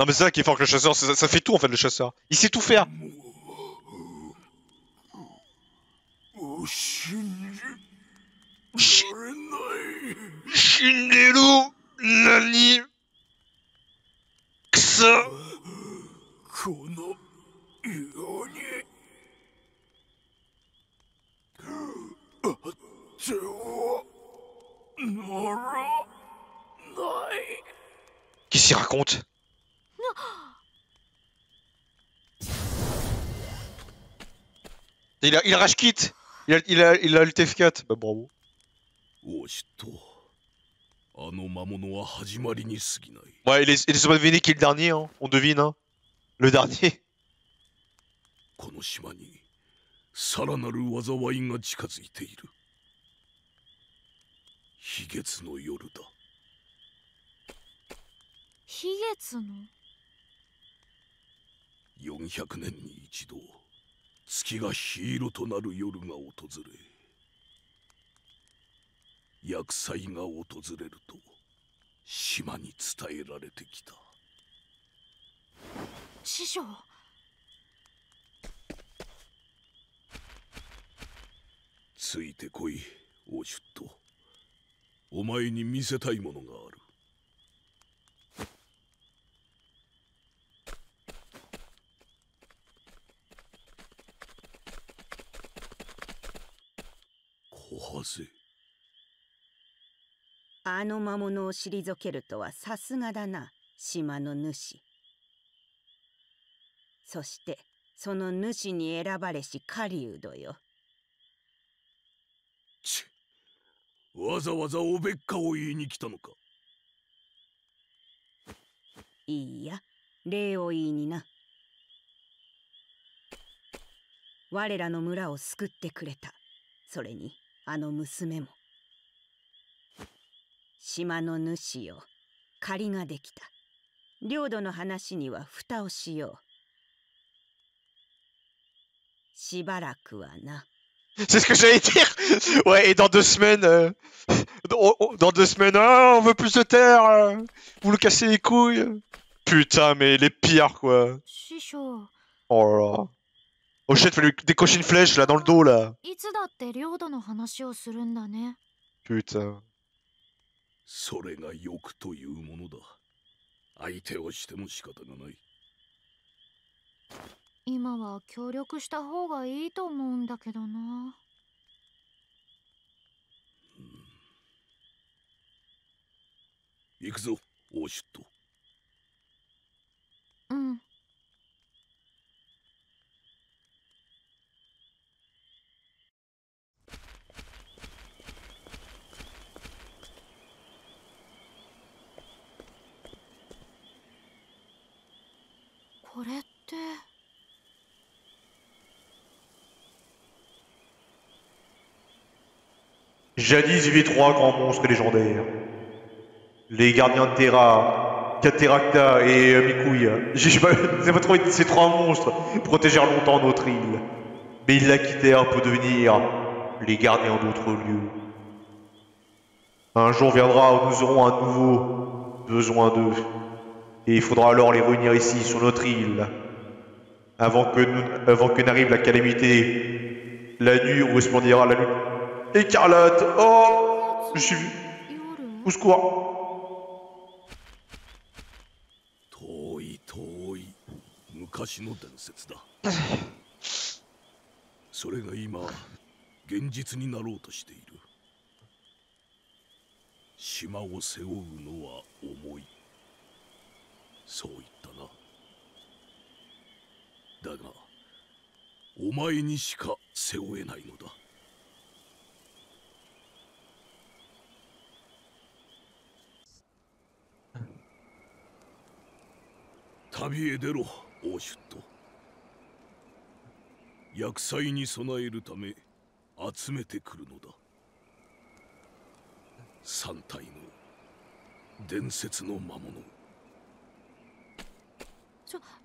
mais c'est ça qui est fort que le chasseur, ça fait tout en fait le chasseur. Il sait tout faire. Shinderu nani ksa kono yoni. Qu'est-ce qu'il raconte? Il rage quitte. Il a le TF4. Bah bravo. Ouais, il est pas deviné qui est le dernier, hein. On devine, hein. Le dernier.師匠。 ついてこい、オシュット。お前に見せたいものがある。小はぜ。あの魔物を退けるとはさすがだな、島の主。そしてその主に選ばれし狩人よ。ちっ、わざわざおべっかを言いに来たのか。いいや、礼を言いにな。我らの村を救ってくれた。それにあの娘も。島の主よ、借りができた。領土の話には蓋をしよう。しばらくはな。C'est ce que j'allais dire. Ouais, et dans 2 semaines, dans 2 semaines, ah, on veut plus de terre. Vous le cassez les couilles. Putain, mais les pires quoi. Oh là là. Ochette, fais lui décocher une flèche là dans le dos là. Putain. それが欲というものだ。相手をしても仕方がない。今は協力した方がいいと思うんだけどな。行くぞ、オシュット。うん。これって。Jadis vivaient 3 grands monstres légendaires. Les gardiens de Terra, Cateracta et Mikuya. J'ai pas trouvé ces 3 monstres protégèrent longtemps notre île. Mais ils la quittèrent pour devenir les gardiens d'autres lieux. Un jour viendra où nous aurons un nouveau besoin d'eux. Et il faudra alors les réunir ici, sur notre île. Avant que n'arrive la calamité, la nuit où resplendira la lune. Écarlate! Oh! Je suis vu! Au secours!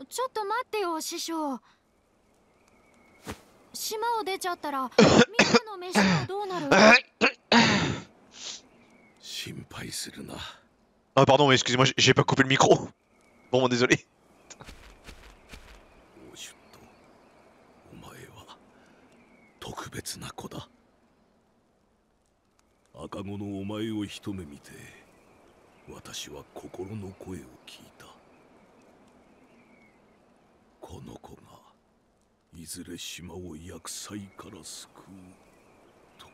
ちょっと待ってよ、師匠。島を出ちゃったら、みんなの飯はどうなる？心配するな。Ah pardon, excusez-moi, j'ai pas coupé le micro. Bon, désolé. 特別な子だ。赤子のお前を一目見て、私は心の声を聞いた。この子がいずれ島を厄災から救うと。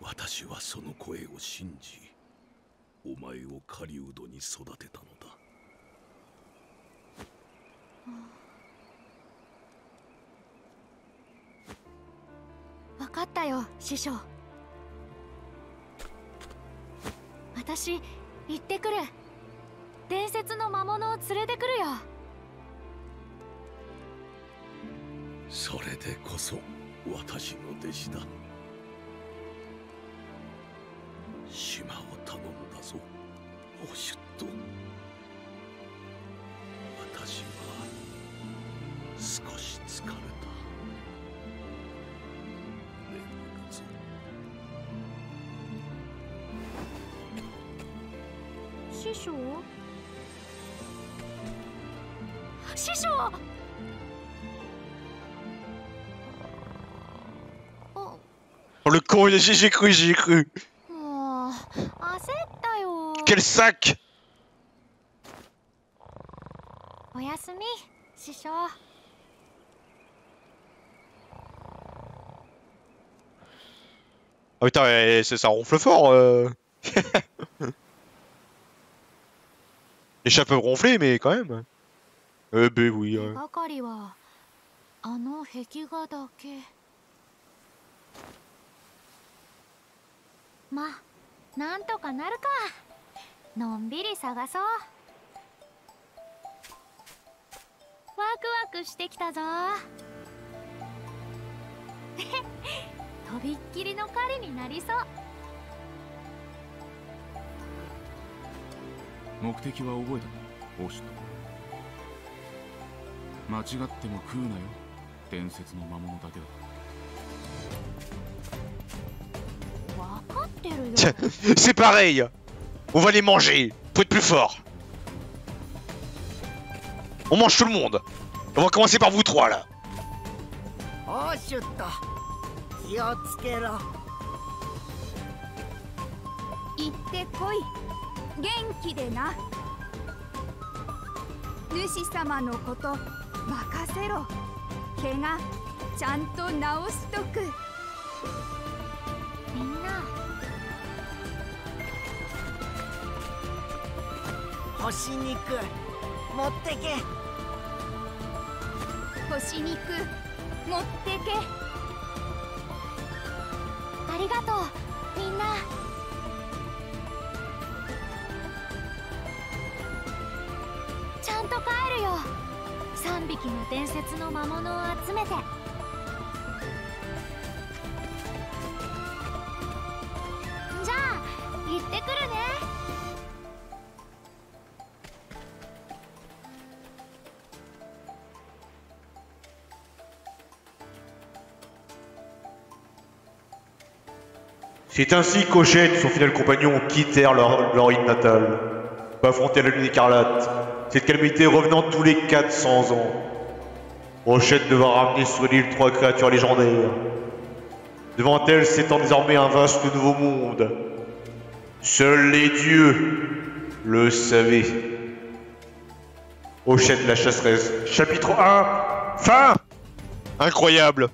私はその声を信じ、お前を狩人に育てたのだ。分かったよ、師匠。私、行ってくる。伝説の魔物を連れてくるよ。それでこそ私の弟子だ。島を頼んだぞ、オシュット。私は少し疲れた。 師匠！ Le con, j'y ai cru. Quel sac! Ah putain, ça ronfle fort. Les chats peuvent ronfler, mais quand même. Eh ben oui. C'est pareil. On va les manger. Faut être plus fort. On mange tout le monde. On va commencer par vous trois là. C'est ainsi qu'Ochette et son fidèle compagnon quittèrent leur île natale, pour affronter la lune écarlate, cette calamité revenant tous les 400 ans. Ochette devint ramener sur l'île 3 créatures légendaires. Devant elle s'étend désormais un vaste nouveau monde. Seuls les dieux le savaient. Ochette la chasseresse. Chapitre 1. Fin. Incroyable.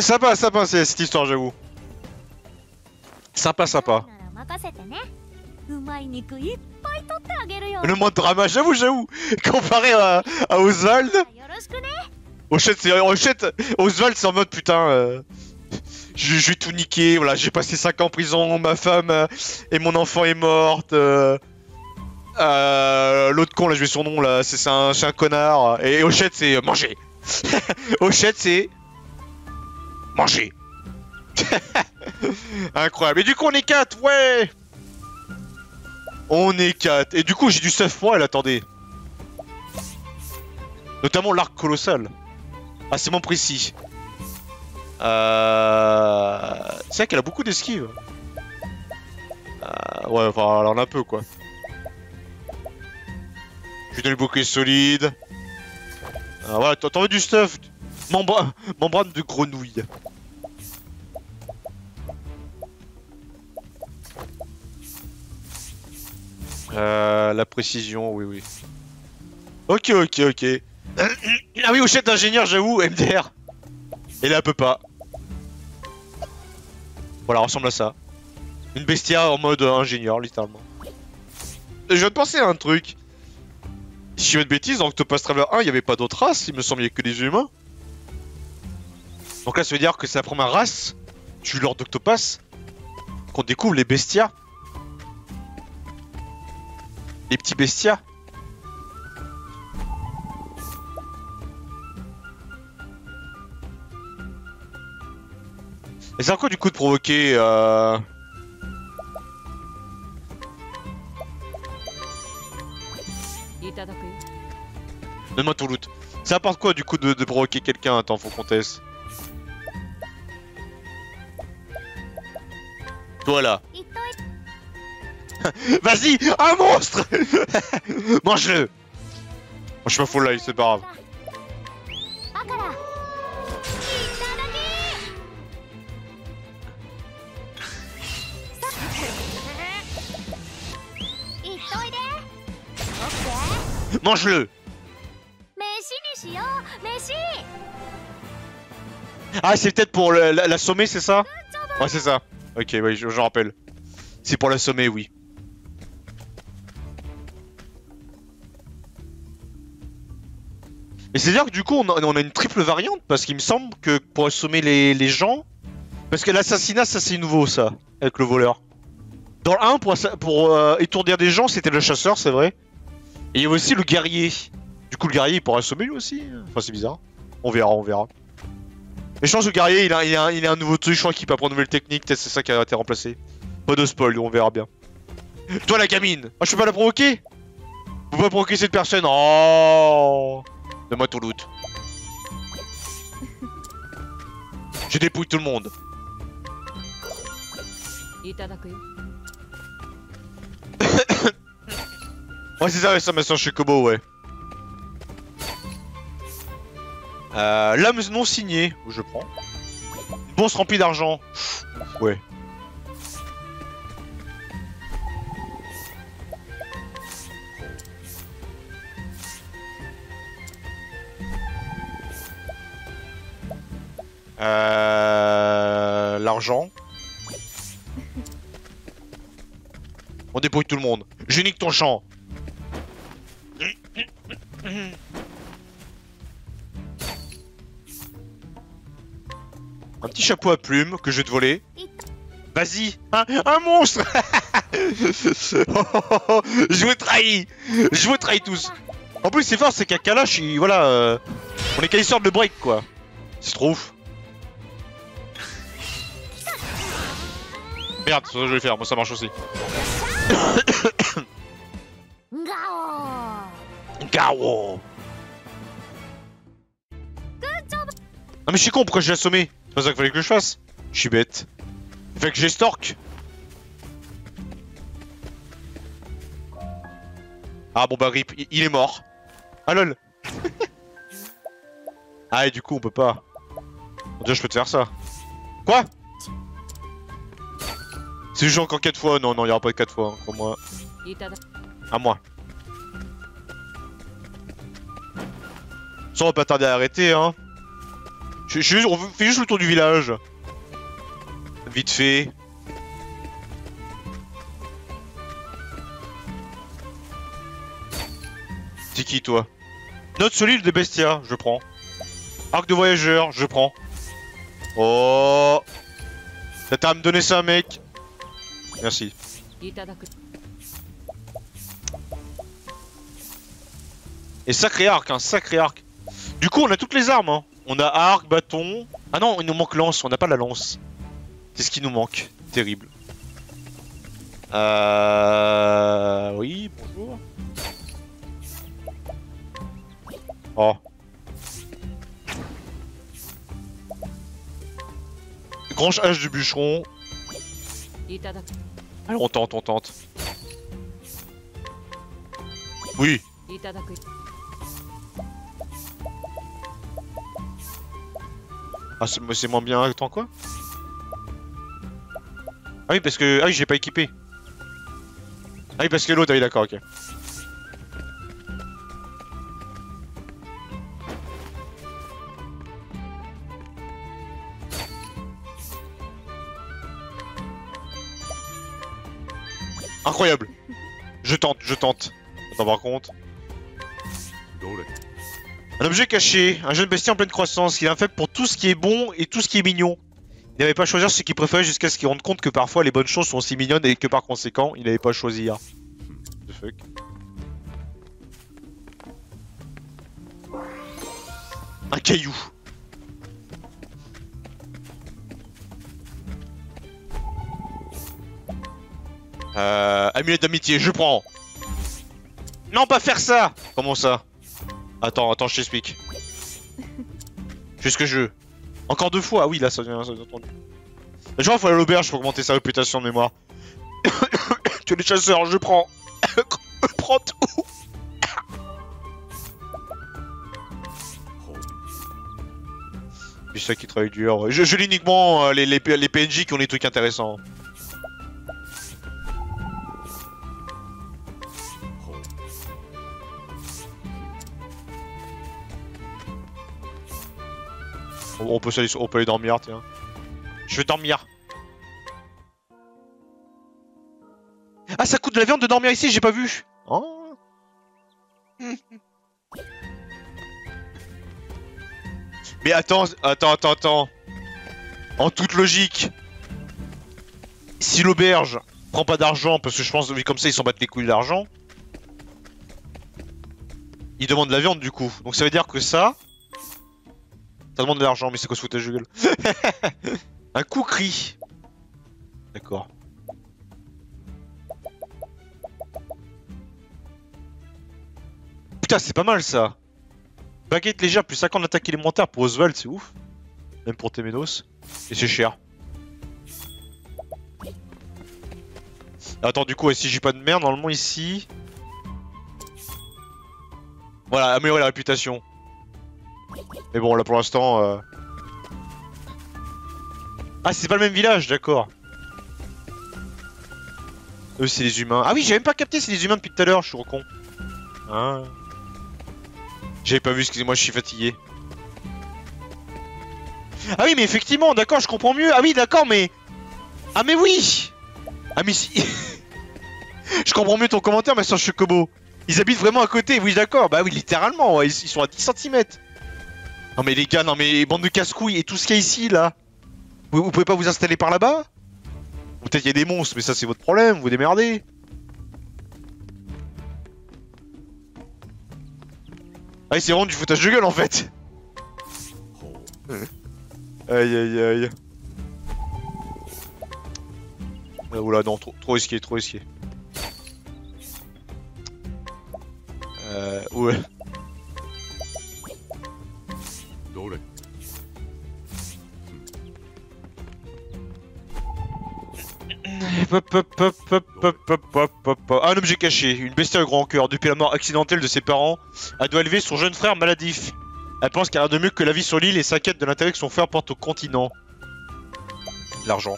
Ça passe cette histoire, j'avoue. Sympa, sympa. Le moins de drama, j'avoue. Comparé à Oswald. Oswald, c'est en mode putain. Je vais tout niquer. Voilà, j'ai passé 5 ans en prison. Ma femme et mon enfant est morte. L'autre con, là, je vais son nom, là. C'est un connard. Et Ochette, c'est manger. Ochette, c'est manger. Incroyable. Et du coup on est 4, ouais. On est 4. Et du coup j'ai du stuff pour elle, attendez. Notamment l'arc colossal. Ah c'est mon précis. C'est vrai qu'elle a beaucoup d'esquives. Ouais enfin elle en a un peu quoi. Je lui donne le bouclier solide. Voilà, t'en veux du stuff. Membrane de grenouille. La précision, oui. Ok. Ah oui, Ochette d'ingénieur, j'avoue, MDR. Et là, elle peut pas. Voilà, ressemble à ça. Une bestia en mode ingénieur, littéralement. Je viens de penser à un truc. Si je fais de bêtises, dans Octopath Traveler 1, il n'y avait pas d'autres races, il me semble, il n'y avait que des humains. Donc là, ça veut dire que c'est la première race, du Lord Octopath, qu'on découvre les bestias. Les petits bestias. Et c'est encore du coup de provoquer Donne-moi ton loot. Ça apporte quoi du coup de provoquer quelqu'un? Attends, faut qu'on teste. Toi là. Vas-y, un monstre. Mange-le. Oh, je me fous l'œil, c'est pas grave. Mange-le. Ah, c'est peut-être pour l'assommer, c'est ça? Ouais, c'est ça. Ok, oui, je rappelle. C'est pour l'assommer, oui. Et c'est-à-dire que du coup, on a une triple variante, parce qu'il me semble que pour assommer les gens... Parce que l'assassinat, ça c'est nouveau, ça, avec le voleur. Dans le 1, pour étourdir des gens, c'était le chasseur, c'est vrai. Et il y avait aussi le guerrier. Du coup, le guerrier, il pourra assommer lui aussi. Enfin, c'est bizarre. On verra, on verra. Mais je pense que le guerrier, il a un nouveau truc, je crois qu'il peut apprendre une nouvelle technique, peut-être c'est ça qui a été remplacé. Pas de spoil, on verra bien. Toi, la gamine, moi je peux pas la provoquer. Vous pouvez provoquer cette personne. Oh, donne-moi ton loot. Je dépouille tout le monde. Ouais, c'est ça, ma soeur Chocobo, ouais. L'âme non signée, je prends. Une bourse remplie d'argent. Ouais. L'argent. On dépouille tout le monde. Je nique ton champ. Un petit chapeau à plumes que je vais te voler. Vas-y, un monstre. Je vous trahis. Je vous trahis tous. En plus c'est fort, c'est qu'à Kalash, voilà, on est qu'à l'histoire de break quoi. C'est trop ouf. Merde, c'est ça que je vais faire, moi ça marche aussi. Gao. Ah mais je suis con, pourquoi je l'ai assommé? C'est pas ça qu'il fallait que je fasse. Je suis bête. Fait que j'ai Stork. Ah bon bah rip, il est mort. Ah lol. Ah et du coup on peut pas. Mon dieu, je peux te faire ça. Quoi? C'est juste encore 4 fois, non, non, il n'y aura pas de 4 fois, pour moi. À moi. Ça, on va pas tarder à arrêter, hein. On fait juste le tour du village. Vite fait. C'est qui, toi? Note solide des bestias, je prends. Arc de voyageur, je prends. Oh. T'as à me donner ça, mec. Merci. Et sacré arc. Du coup, on a toutes les armes. Hein. On a arc, bâton. Ah non, il nous manque lance. On n'a pas la lance. C'est ce qui nous manque. Terrible. Oui, bonjour. Oh. Grange hache du bûcheron. Alors on tente, on tente. Oui. Ah c'est moins bien, attends quoi? Ah oui parce que... Ah oui j'ai pas équipé. Ah oui parce que l'autre, ah oui d'accord, ok. Incroyable. Je tente, je tente. Attends par contre. Un objet caché, un jeune bestiaire en pleine croissance, il a un faible pour tout ce qui est bon et tout ce qui est mignon. Il n'avait pas à choisir ce qu'il préférait jusqu'à ce qu'il rende compte que parfois les bonnes choses sont aussi mignonnes et que par conséquent, il n'avait pas à choisir. The fuck. Un caillou. Amulette d'amitié, je prends. Non, pas faire ça. Comment ça? Attends, attends, je t'explique. Juste que je... Encore deux fois, ah oui, là, ça vient entendu. Je crois qu'il faut aller à l'auberge pour augmenter sa réputation de mémoire. Tu es les chasseurs, je prends. Prends tout. C'est ça qui travaille dur. Je lis uniquement les PNJ qui ont des trucs intéressants. On peut aller dormir, tiens. Je vais dormir. Ah, ça coûte de la viande de dormir ici, j'ai pas vu. Oh. Mais attends. En toute logique, si l'auberge prend pas d'argent, parce que je pense, comme ça ils s'en battent les couilles d'argent, ils demandent de la viande du coup. Donc ça veut dire que ça demande de l'argent, mais c'est quoi ce foutage de gueule? Un coup cri. D'accord. Putain, c'est pas mal ça. Baguette légère, plus 50 d'attaque élémentaire pour Oswald, c'est ouf. Même pour Temenos. Et c'est cher. Attends, du coup, si j'ai pas de merde, normalement ici... Voilà, améliorer la réputation. Mais bon, là pour l'instant... Ah, c'est pas le même village, d'accord. Eux, c'est les humains. Ah oui, j'avais même pas capté, c'est les humains depuis tout à l'heure, je suis recon. Hein. J'avais pas vu, excusez-moi, je suis fatigué. Ah oui, mais effectivement, d'accord, je comprends mieux. Ah oui, d'accord, mais... Ah mais oui. Ah mais si... Je comprends mieux ton commentaire, mais sans Chocobo. Ils habitent vraiment à côté, oui, d'accord. Bah oui, littéralement, ouais. Ils sont à 10 cm. Non mais les gars, non mais bande de casse-couilles et tout ce qu'il y a ici, là. Vous pouvez pas vous installer par là-bas? Ou peut-être il y a des monstres, mais ça c'est votre problème, vous démerdez. Ah, c'est vraiment du foutage de gueule en fait. Aïe aïe aïe. Oula, non, trop risqué, trop risqué. Ouais. Un objet caché, une bestiole grand cœur. Depuis la mort accidentelle de ses parents, elle doit élever son jeune frère maladif. Elle pense qu'il n'y a rien de mieux que la vie sur l'île et s'inquiète de l'intérêt que son frère porte au continent. L'argent.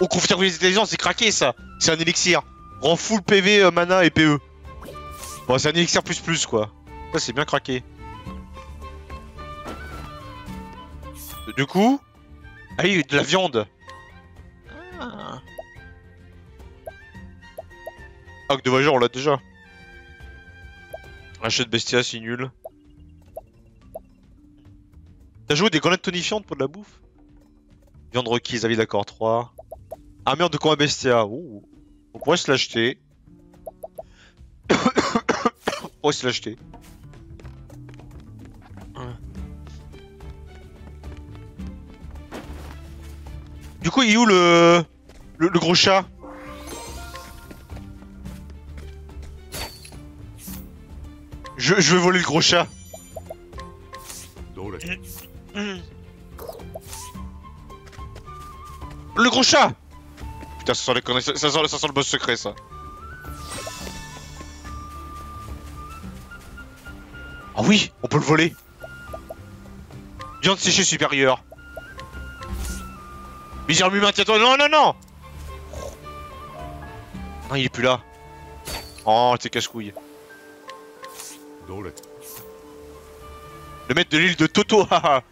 Oh, confier les intelligences, c'est craqué ça. C'est un élixir. Rend full PV, mana et PE. Bon, c'est un élixir plus quoi. Ça, c'est bien craqué. Du coup... Ah oui, de la viande. Ah. De voyageur, on l'a déjà. Achat de bestia, c'est nul. T'as joué des grenades tonifiantes pour de la bouffe? Viande requise, avis d'accord, 3. Armure de combat bestia. Ouh. On pourrait se l'acheter. On pourrait se l'acheter. Du coup, il est où le gros chat? Je vais voler le gros chat. Le gros chat. Putain, ça sent les connaissances, ça sent le boss secret, ça. Ah oui, on peut le voler. Viande séchée supérieure. Mais j'ai remis ma tête. Non. Non, il est plus là. Oh, t'es casse-couille. Le maître de l'île de Toto, haha.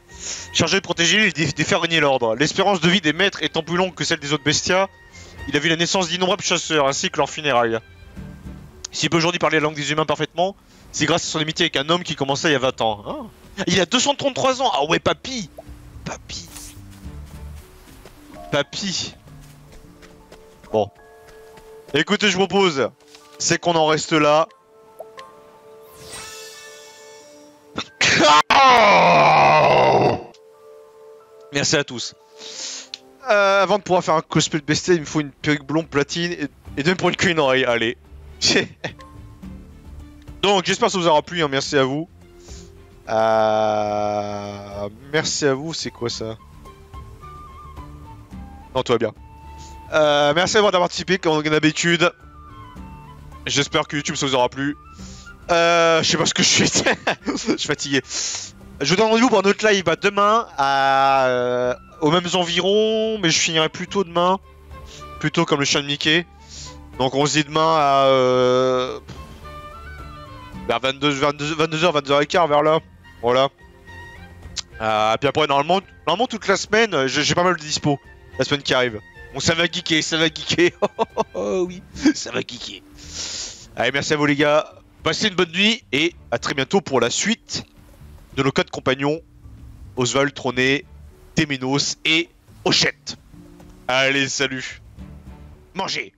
Chargé de protéger l'île et de faire régner l'ordre. L'espérance de vie des maîtres étant plus longue que celle des autres bestias, il a vu la naissance d'innombrables chasseurs ainsi que leurs funérailles. S'il peut aujourd'hui parler la langue des humains parfaitement, c'est grâce à son amitié avec un homme qui commençait il y a 20 ans. Hein, il a 233 ans. Ah ouais, papy. Bon. Écoutez, je propose, c'est qu'on en reste là. Merci à tous. Avant de pouvoir faire un cosplay de bestia, il me faut une perruque blonde platine et même pour une queue une oreille. Allez. Donc j'espère que ça vous aura plu. Hein. Merci à vous. Merci à vous. C'est quoi ça? Non, tout va bien. Merci à vous d'avoir participé comme d'habitude. J'espère que YouTube ça vous aura plu. Je sais pas ce que je suis. Je suis fatigué. Je vous donne rendez-vous pour notre live demain à... aux mêmes environs, mais je finirai plus tôt demain. Plutôt comme le chien de Mickey. Donc on se dit demain à... vers 22h, 22h15, vers là. Voilà. Puis après, normalement toute la semaine, j'ai pas mal de dispo. La semaine qui arrive. Bon, ça va geeker. Oh oui, ça va geeker. Allez, merci à vous les gars. Passez une bonne nuit et à très bientôt pour la suite de nos 4 compagnons. Oswald trônait Temenos et Ochette. Allez, salut. Mangez.